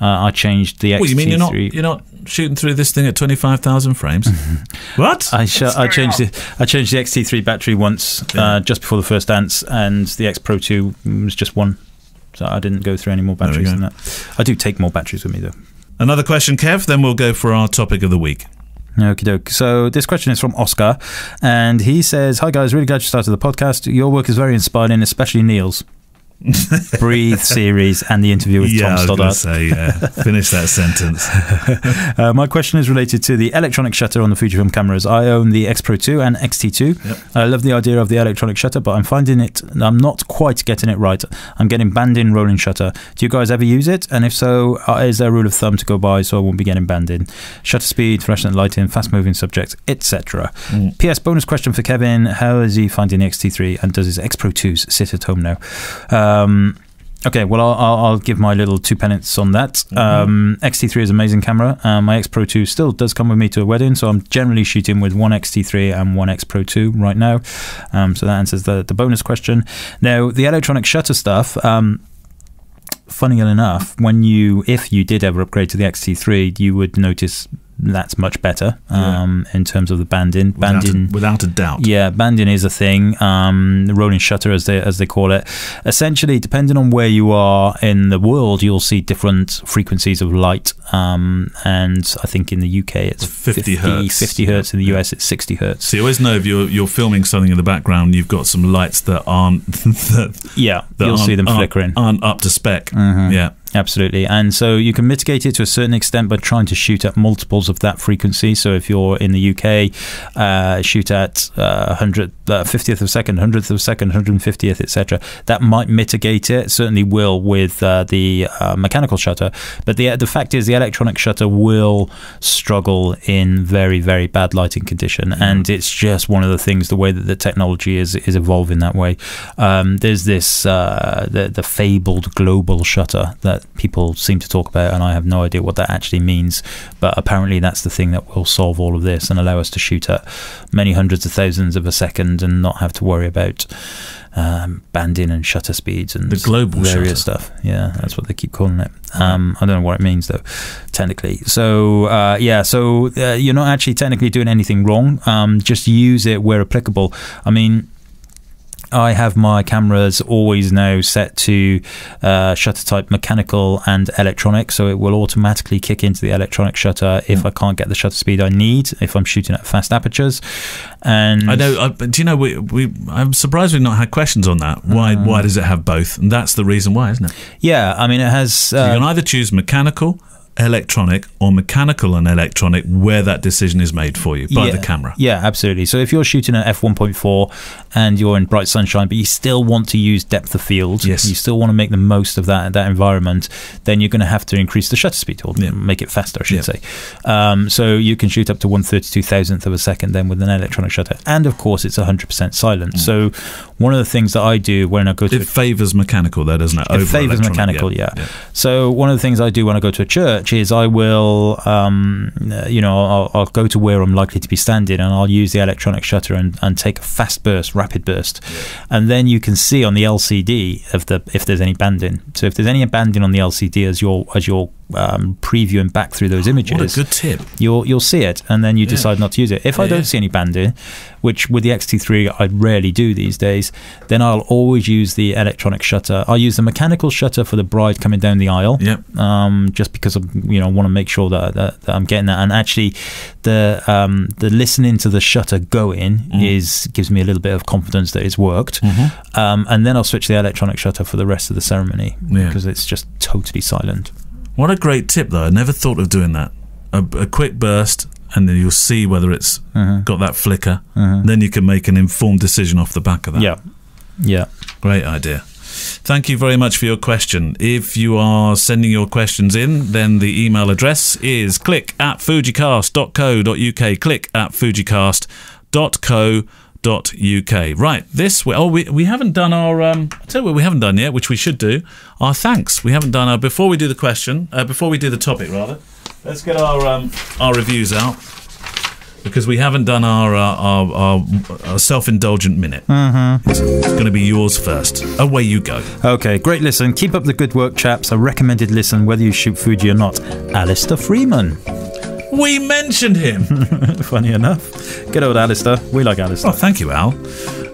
I changed the X-T3. What, you mean you're not shooting through this thing at 25,000 frames? What? I changed the X-T3 battery once just before the first dance, and the X-Pro2 was just one, so I didn't go through any more batteries than that. I do take more batteries with me though. Another question, Kev, then we'll go for our topic of the week. Okie doke. So this question is from Oscar, and he says, hi guys, really glad you started the podcast. Your work is very inspiring, especially Neil's. Breathe series and the interview with Tom Stoddart. I was going to say, finish that sentence. My question is related to the electronic shutter on the Fujifilm cameras. I own the X-Pro2 and X-T2. Yep. I love the idea of the electronic shutter, but I'm finding it, I'm not quite getting it right. I'm getting banned in rolling shutter. Do you guys ever use it? And if so, is there a rule of thumb to go by so I won't be getting banned in? Shutter speed, fluorescent lighting, fast moving subjects, etc. Mm. P.S. Bonus question for Kevin. How is he finding the X-T3 and does his X-Pro2s sit at home now? Okay, well, I'll give my little two pennants on that. X-T3 is an amazing camera. My X-Pro2 still does come with me to a wedding, so I'm generally shooting with one X-T3 and one X-Pro2 right now. So that answers the bonus question. Now, the electronic shutter stuff... funny enough, when if you did ever upgrade to the X-T3, you would notice that's much better in terms of the banding. Without a doubt. Yeah, banding is a thing. The rolling shutter, as they call it. Essentially, depending on where you are in the world, you'll see different frequencies of light. And I think in the UK it's 50 hertz. 50 hertz. In the US it's 60 hertz. So you always know if you're filming something in the background, you've got some lights that aren't. you'll see them flickering. Aren't up to spec. Mm-hmm. Yeah. Absolutely. And so you can mitigate it to a certain extent by trying to shoot at multiples of that frequency. So if you're in the UK, shoot at 50th of a second, 100th of a second, 150th, etc. That might mitigate it. Certainly will with the mechanical shutter. But the fact is the electronic shutter will struggle in very, very bad lighting condition. And it's just one of the things, the way that the technology is evolving that way. There's this the fabled global shutter that people seem to talk about, and I have no idea what that actually means, but apparently that's the thing that will solve all of this and allow us to shoot at many hundreds of thousands of a second and not have to worry about banding and shutter speeds and the global various stuff. Yeah, that's what they keep calling it. I don't know what it means though, technically. So yeah, so you're not actually technically doing anything wrong. Just use it where applicable. I mean, I have my cameras always now set to shutter type mechanical and electronic, so it will automatically kick into the electronic shutter if I can't get the shutter speed I need, if I'm shooting at fast apertures. And I know, do you know, I'm surprised we've not had questions on that. Why does it have both? And that's the reason why, isn't it? Yeah, I mean, it has... you can either choose mechanical... electronic or mechanical and electronic, where that decision is made for you by the camera. Yeah, absolutely. So if you're shooting at f/1.4 and you're in bright sunshine, but you still want to use depth of field, you still want to make the most of that environment, then you're going to have to increase the shutter speed or make it faster, I should say. So you can shoot up to 1/32,000th of a second then with an electronic shutter, and of course it's 100% silent. So one of the things that I do when I go to it favours mechanical though, doesn't it? It favours mechanical, yeah. So one of the things I do when I go to a church is I will, you know, I'll go to where I'm likely to be standing and I'll use the electronic shutter and take a fast burst, rapid burst. And then you can see on the LCD if there's any banding. So if there's any banding on the LCD as you're previewing back through those images. What a good tip. You'll see it and then you decide not to use it. If I don't see any banding, which with the X-T3 I rarely do these days, then I'll always use the electronic shutter. I'll use the mechanical shutter for the bride coming down the aisle. Just because I want to make sure that I'm getting that. And actually the listening to the shutter going gives me a little bit of confidence that it's worked. And then I'll switch the electronic shutter for the rest of the ceremony because it's just totally silent. What a great tip, though. I never thought of doing that. A quick burst, and then you'll see whether it's got that flicker. Then you can make an informed decision off the back of that. Yeah. Yeah. Great idea. Thank you very much for your question. If you are sending your questions in, then the email address is click@fujicast.co.uk, click@fujicast.co.uk. Right, we haven't done our I'll tell you what we haven't done yet, which we should do, our thanks. We haven't done our before we do the topic rather. Let's get our reviews out, because we haven't done our self-indulgent minute. It's going to be yours first. Away you go. Okay, great listen. Keep up the good work, chaps. A recommended listen whether you shoot Fuji or not. Alistair Freeman. We mentioned him. Funny enough. Good old Alistair. We like Alistair. Oh, thank you, Al.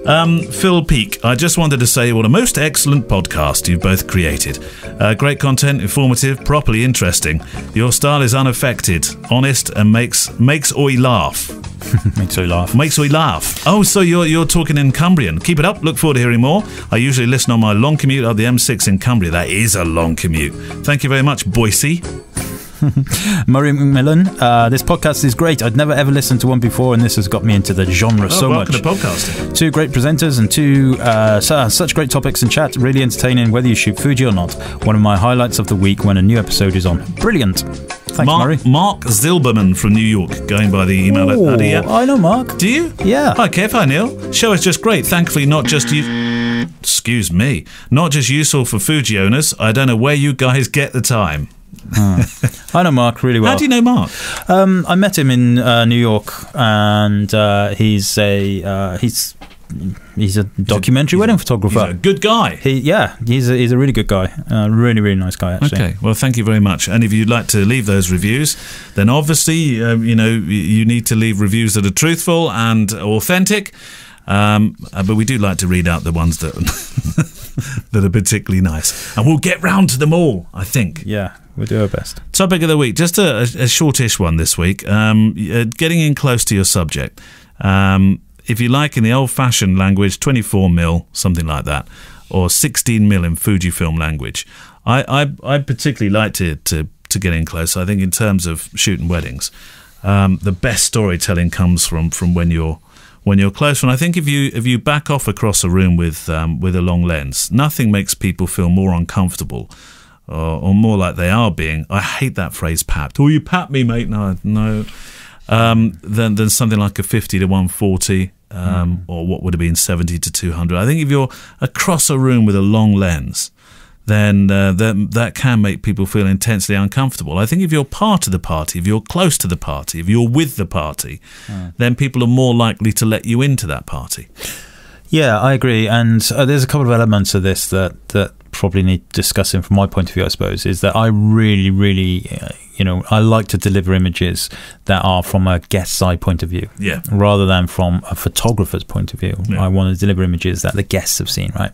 Phil Peake, I just wanted to say what a most excellent podcast you've both created. Great content, informative, properly interesting. Your style is unaffected, honest, and makes Oi laugh. Makes Oi laugh. Makes Oi laugh. Oh, so you're talking in Cumbrian. Keep it up. Look forward to hearing more. I usually listen on my long commute up the M6 in Cumbria. That is a long commute. Thank you very much, Boise. Murray McMillan, this podcast is great. I'd never ever listened to one before, and this has got me into the genre so much. Welcome to podcasting. Two great presenters and two such great topics and chat. Really entertaining, whether you shoot Fuji or not. One of my highlights of the week when a new episode is on. Brilliant. Thanks, Murray. Mark Zilberman from New York, going by the email at Adia. I know Mark. Do you? Yeah. Hi, Kev. Hi, Neil. Show is just great. Thankfully, not just you. Excuse me. Not just useful for Fuji owners. I don't know where you guys get the time. I know Mark really well. How do you know Mark? I met him in New York, and he's a documentary wedding photographer. He's a good guy. He's a really good guy. Really, really nice guy, actually. Okay, well, thank you very much. And if you'd like to leave those reviews, then obviously, you know, you need to leave reviews that are truthful and authentic. But we do like to read out the ones that that are particularly nice, and we'll get round to them all, I think. Yeah, we'll do our best. Topic of the week, just a shortish one this week. Getting in close to your subject, if you like, in the old-fashioned language, 24mm, something like that, or 16mm in Fujifilm language. I particularly like to get in close. I think in terms of shooting weddings, the best storytelling comes from when you're close. And I think if you back off across a room with a long lens, nothing makes people feel more uncomfortable or more like they are being. I hate that phrase, "papped." Oh, you papped me, mate. No. Than something like a 50 to 140, or what would have been 70 to 200. I think if you're across a room with a long lens, then that can make people feel intensely uncomfortable. I think if you're part of the party, if you're close to the party, if you're with the party, then people are more likely to let you into that party. Yeah, I agree. And there's a couple of elements of this that probably need discussing from my point of view, I suppose, is that I really, really, you know, I like to deliver images that are from a guest's eye point of view, rather than from a photographer's point of view. Yeah. I want to deliver images that the guests have seen, right?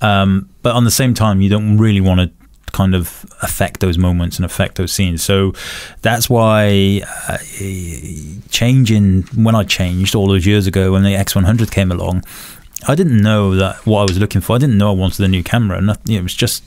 But on the same time, you don't really want to kind of affect those moments and affect those scenes. So that's why when I changed all those years ago, when the X100 came along, I didn't know that what I was looking for. I didn't know I wanted a new camera. Nothing, it was just,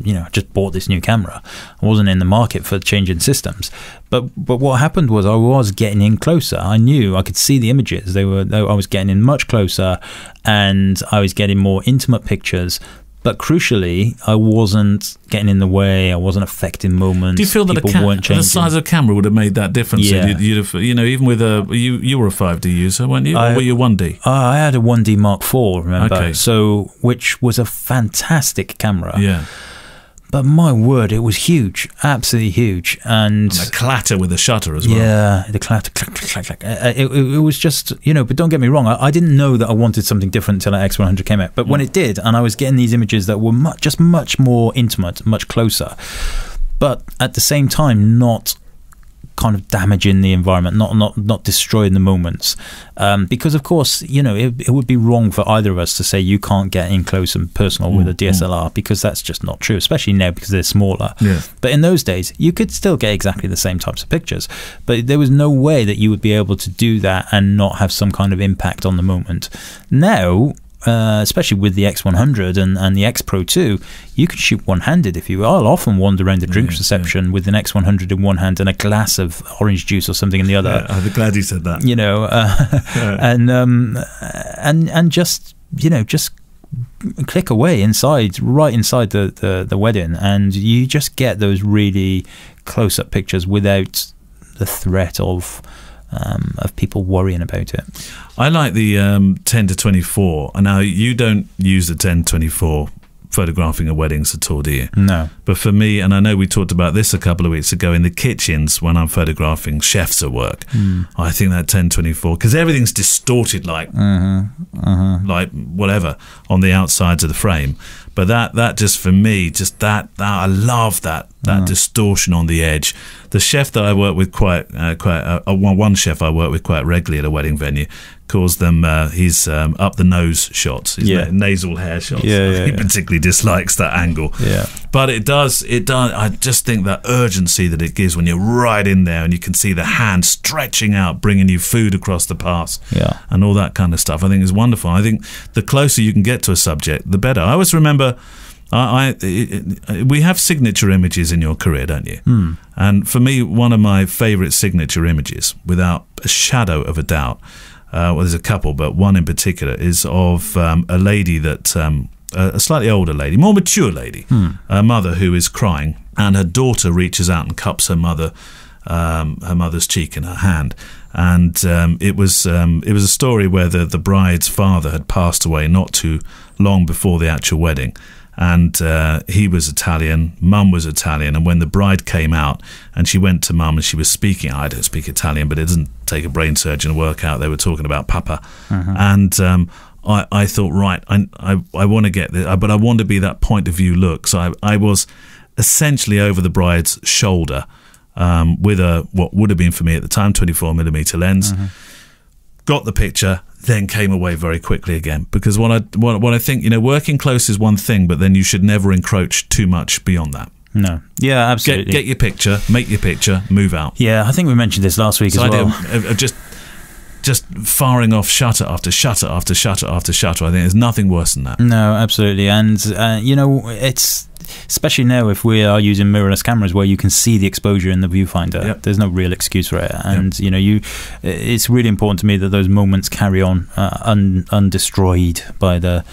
you know, I just bought this new camera. I wasn't in the market for changing systems. But what happened was I was getting in closer. I knew I could see the images. I was getting in much closer, and I was getting more intimate pictures. But crucially, I wasn't getting in the way. I wasn't affecting moments. Do you feel that the size of camera would have made that difference? Yeah. You know, even with you were a 5D user, weren't you? Or were you 1D? I had a 1D Mark IV, remember? Okay. So, which was a fantastic camera. Yeah. But my word, it was huge, absolutely huge, and the clatter with the shutter as well. Yeah, the clatter, clack, clack, clack. It was just, you know. But don't get me wrong, I didn't know that I wanted something different until that X100 came out. But when it did, and I was getting these images that were much more intimate, much closer, but at the same time, not kind of damaging the environment, not destroying the moments, because of course, you know, it would be wrong for either of us to say you can't get in close and personal with a DSLR, because that's just not true, especially now because they're smaller. Yeah. But in those days, you could still get exactly the same types of pictures, but there was no way that you would be able to do that and not have some kind of impact on the moment. Now, especially with the X100 and the X-Pro2, you could shoot one-handed if you will. I'll often wander around the drinks reception with an X100 in one hand and a glass of orange juice or something in the other. Yeah, I'm glad you said that. You know, and just, you know, just click away inside, right inside the wedding, and you just get those really close-up pictures without the threat of people worrying about it. I like the 10 to 24. Now, you don't use the 10-24 photographing at weddings at all, do you? No. But for me, and I know we talked about this a couple of weeks ago, in the kitchens when I'm photographing chefs at work, I think that 10-24, because everything's distorted, like whatever on the outsides of the frame. But that just for me, just that I love that distortion on the edge. The chef that I work with one chef I work with quite regularly at a wedding venue calls them his up the nose shots, his nasal hair shots. He particularly dislikes that angle. Yeah, but it does. I just think that urgency that it gives when you're right in there and you can see the hand stretching out, bringing you food across the pass, and all that kind of stuff, I think is wonderful. I think the closer you can get to a subject, the better. I always remember. We have signature images in your career, don't you? Mm. And for me, one of my favourite signature images, without a shadow of a doubt, well, there's a couple, but one in particular is of a lady that, a slightly older lady, more mature lady, a mother who is crying, and her daughter reaches out and cups her mother, her mother's cheek in her hand. And it was a story where the bride's father had passed away not too long before the actual wedding. And he was Italian, Mum was Italian, and when the bride came out and she went to Mum and she was speaking, I don't speak Italian, but it doesn't take a brain surgeon to work out, they were talking about Papa. And I thought, right, I want to get this, but I want to be that point of view look. So I was essentially over the bride's shoulder with a, what would have been for me at the time, 24mm lens, got the picture, then came away very quickly again, because what I think, you know, working close is one thing, but then you should never encroach too much beyond that. No, yeah, absolutely. Get your picture, make your picture, move out. Yeah, I think we mentioned this last week as well. Of just firing off shutter after shutter after shutter after shutter. I think there's nothing worse than that. No, absolutely, and you know, it's especially now if we are using mirrorless cameras where you can see the exposure in the viewfinder. Yep. There's no real excuse for it, and you know, it's really important to me that those moments carry on undestroyed by the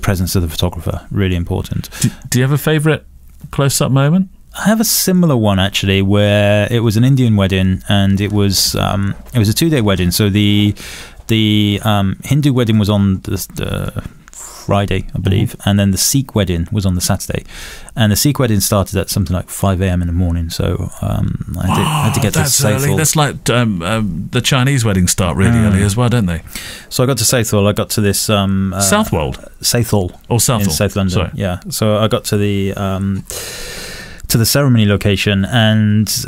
presence of the photographer. Really important. Do you have a favourite close-up moment? I have a similar one actually, where it was an Indian wedding, and it was a two-day wedding. So the Hindu wedding was on the Friday, I believe, and then the Sikh wedding was on the Saturday, and the Sikh wedding started at something like 5 a.m. in the morning. So I had to get to Southall. That's like the Chinese weddings start really early as well, don't they? So I got to Southall. I got to this Southall or Southall in South London. Sorry. Yeah. So I got to the ceremony location, and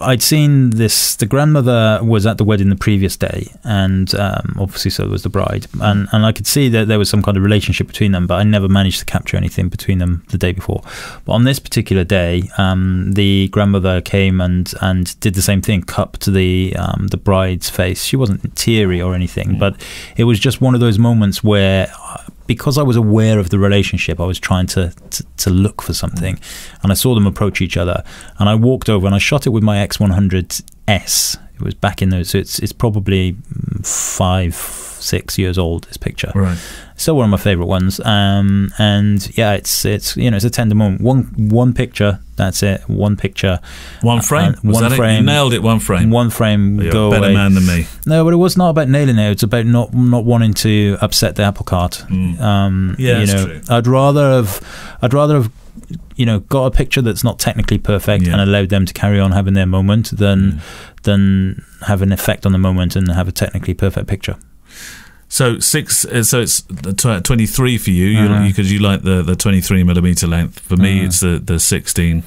I'd seen this, the grandmother was at the wedding the previous day, and obviously so was the bride, and I could see that there was some kind of relationship between them, but I never managed to capture anything between them the day before. But on this particular day, the grandmother came and did the same thing, cupped the bride's face. She wasn't teary or anything, but it was just one of those moments where because I was aware of the relationship, I was trying to look for something, and I saw them approach each other, and I walked over and I shot it with my X100S. It was back in those, so it's probably 5, 6 years old, this picture. Right. Still one of my favourite ones. And yeah, it's you know, it's a tender moment. One picture. That's it. One picture. One frame. One frame. You nailed it. One frame. One frame. You're a better man than me. No, but it was not about nailing it. It's about not wanting to upset the apple cart. Yeah, you know, true. I'd rather have you know, got a picture that's not technically perfect and allowed them to carry on having their moment than have an effect on the moment and have a technically perfect picture. So so it's 23 for you, because you like the 23mm length. For me, it's the 16.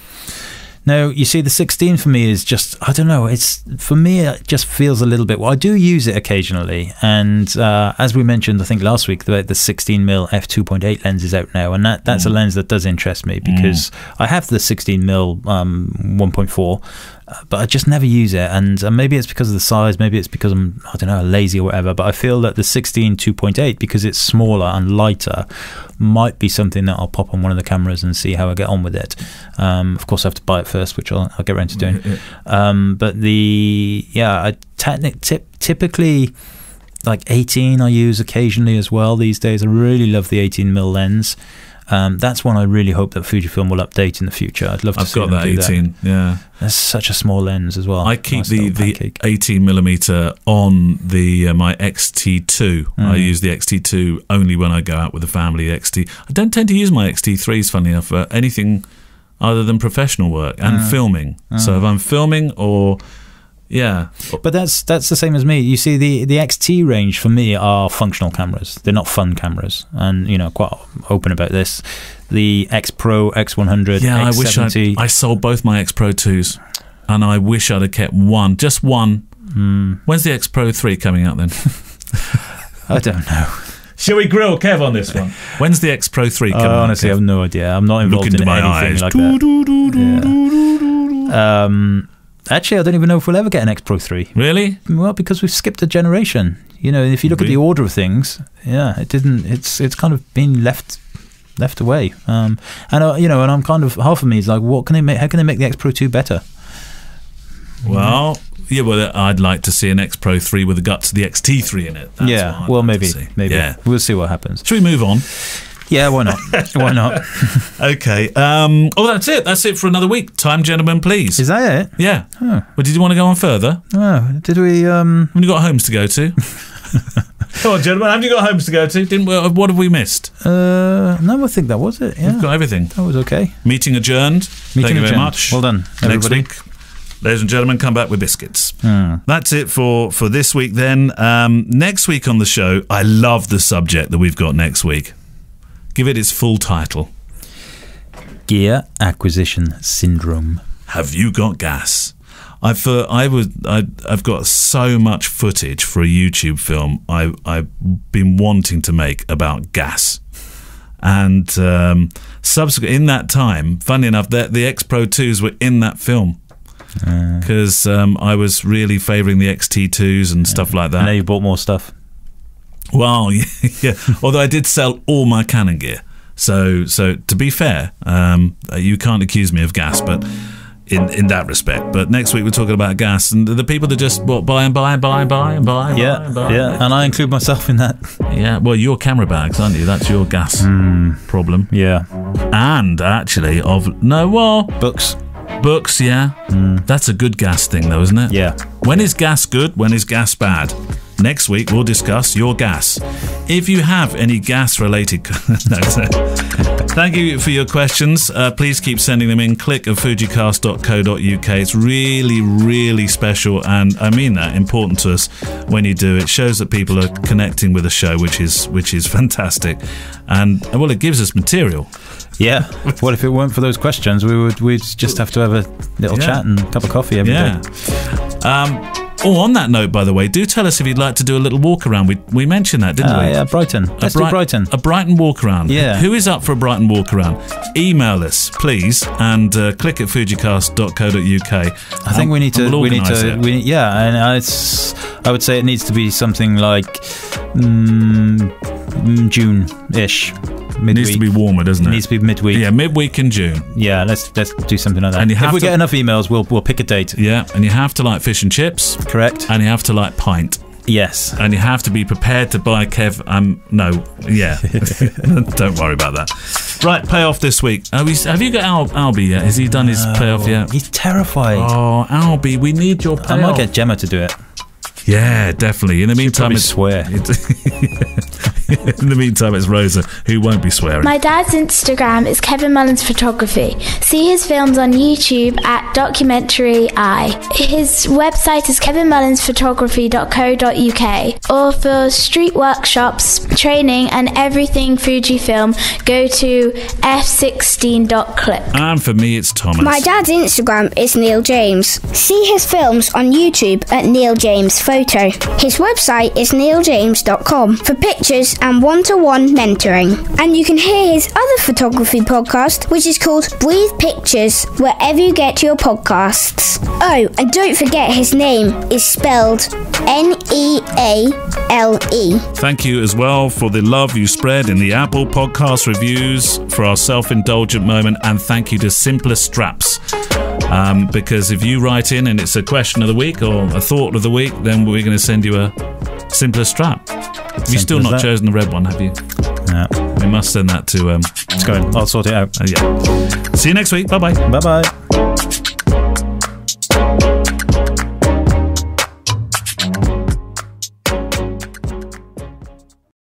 No, you see, the 16 for me is just, I don't know, it's, for me, it just feels a little bit, well, I do use it occasionally, and as we mentioned, I think last week, the 16mm f2.8 lens is out now, and that's a lens that does interest me, because I have the 16mm 1.4, but I just never use it, and maybe it's because of the size, maybe it's because I'm, I don't know, lazy or whatever, but I feel that the 16 2.8, because it's smaller and lighter, might be something that I'll pop on one of the cameras and see how I get on with it. Of course, I have to buy it first, which I'll get around to doing. But the typically like 18 I use occasionally as well these days. I really love the 18mm lens. That's one I really hope that Fujifilm will update in the future. I'd love to see them do that. I've got that 18. Yeah, that's such a small lens as well. I keep the 18mm on the my X-T2. I use the X-T2 only when I go out with the family. I don't tend to use my X-T3s, funnily enough, for anything other than professional work and filming. So if I'm filming or but that's the same as me. You see, the X-T range for me are functional cameras. They're not fun cameras, and you know, quite open about this. the X-Pro, X100, yeah, X70. I sold both my X-Pro2s, and I wish I'd have kept one, just one. Mm. When's the X-Pro3 coming out then? I don't know. Shall we grill Kev on this one? When's the X-Pro3 coming out? Honestly, I have no idea. I'm not involved in anything like that. Yeah. Actually, I don't even know if we'll ever get an X-Pro3. Really? Well, because we've skipped a generation. You know, if you look at the order of things, yeah, it didn't. It's kind of been left away. You know, and I'm kind of, half of me is like, what can they make? How can they make the X-Pro2 better? Well, yeah, well, I'd like to see an X-Pro3 with the guts of the X-T3 in it. That's yeah, well, like maybe, yeah. We'll see what happens. Should we move on? Yeah, why not? Why not? Okay. Oh, that's it. That's it for another week. Time, gentlemen, please. Is that it? Yeah. Oh. Well, did you want to go on further? Oh, did we? Haven't you got homes to go to? Come on, gentlemen. Haven't you got homes to go to? Didn't we? What have we missed? No, I think that was it. Yeah. We've got everything. That was okay. Meeting adjourned. Thank you very much. Well done, everybody. Next week. Ladies and gentlemen, come back with biscuits. That's it for this week then. Next week on the show, I love the subject that we've got next week. Give it its full title. Gear Acquisition Syndrome. Have you got gas? I've got so much footage for a YouTube film I've been wanting to make about gas. And subsequent, in that time, funnily enough, the X-Pro2s were in that film. Because I was really favouring the X-T2s and stuff like that. And now you bought more stuff. Well, yeah. Although I did sell all my Canon gear, so to be fair, you can't accuse me of gas, but in that respect. But next week we're talking about gas and the people that just buy and buy and buy and buy and buy. Yeah, and buy, yeah. And I include myself in that. Yeah. Well, your camera bags, aren't you? That's your gas problem. Yeah. And actually, books. Books, yeah. That's a good gas thing, though, isn't it? Yeah. When is gas good? When is gas bad? Next week, we'll discuss your gas. If you have any gas-related... Thank you for your questions. Please keep sending them in. Click at fujicast.co.uk. It's really, really special, and I mean that, important to us when you do. It shows that people are connecting with the show, which is fantastic. And, well, it gives us material. Yeah. Well, if it weren't for those questions, we'd just have to have a little chat and a cup of coffee every day. Oh, on that note, by the way, do tell us if you'd like to do a little walk around. We mentioned that, didn't we? Yeah, Brighton. Let's do Brighton. A Brighton walk around. Yeah. Who is up for a Brighton walk around? Email us, please, and click at fujicast.co.uk. I think we need to. We'll organise it. Yeah, and it's. I would say it needs to be something like June-ish. It needs to be warmer, doesn't it? It needs to be midweek. Yeah, midweek in June. Yeah, let's do something like that. And if we get enough emails, we'll pick a date. Yeah, and you have to like fish and chips. Correct. And you have to like pint. Yes. And you have to be prepared to buy Kev. No, yeah. Don't worry about that. Right, payoff this week. Have you got Albie yet? Has he done his payoff yet? He's terrified. Oh, Albie, we need your payoff. I might get Gemma to do it. Yeah, definitely. In the meantime, it's swear. In the meantime, it's Rosa, who won't be swearing. My dad's Instagram is Kevin Mullins Photography. See his films on YouTube at DocumentaryEye. His website is kevinmullinsphotography.co.uk. Or for street workshops, training and everything Fujifilm, go to f16.clip. And for me, it's Thomas. My dad's Instagram is Neil James. See his films on YouTube at Neil James Photo. His website is neiljames.com for pictures and one-to-one mentoring. And you can hear his other photography podcast, which is called Breathe Pictures, wherever you get your podcasts. Oh, and don't forget his name is spelled Neale. Thank you as well for the love you spread in the Apple podcast reviews for our self-indulgent moment, and thank you to Simpler Straps. Because if you write in and it's a question of the week or a thought of the week, then we're going to send you a Simpler Strap. You've still not chosen the red one, have you? No. We must send that to... Let's go. I'll sort it out. Yeah. See you next week. Bye-bye. Bye-bye.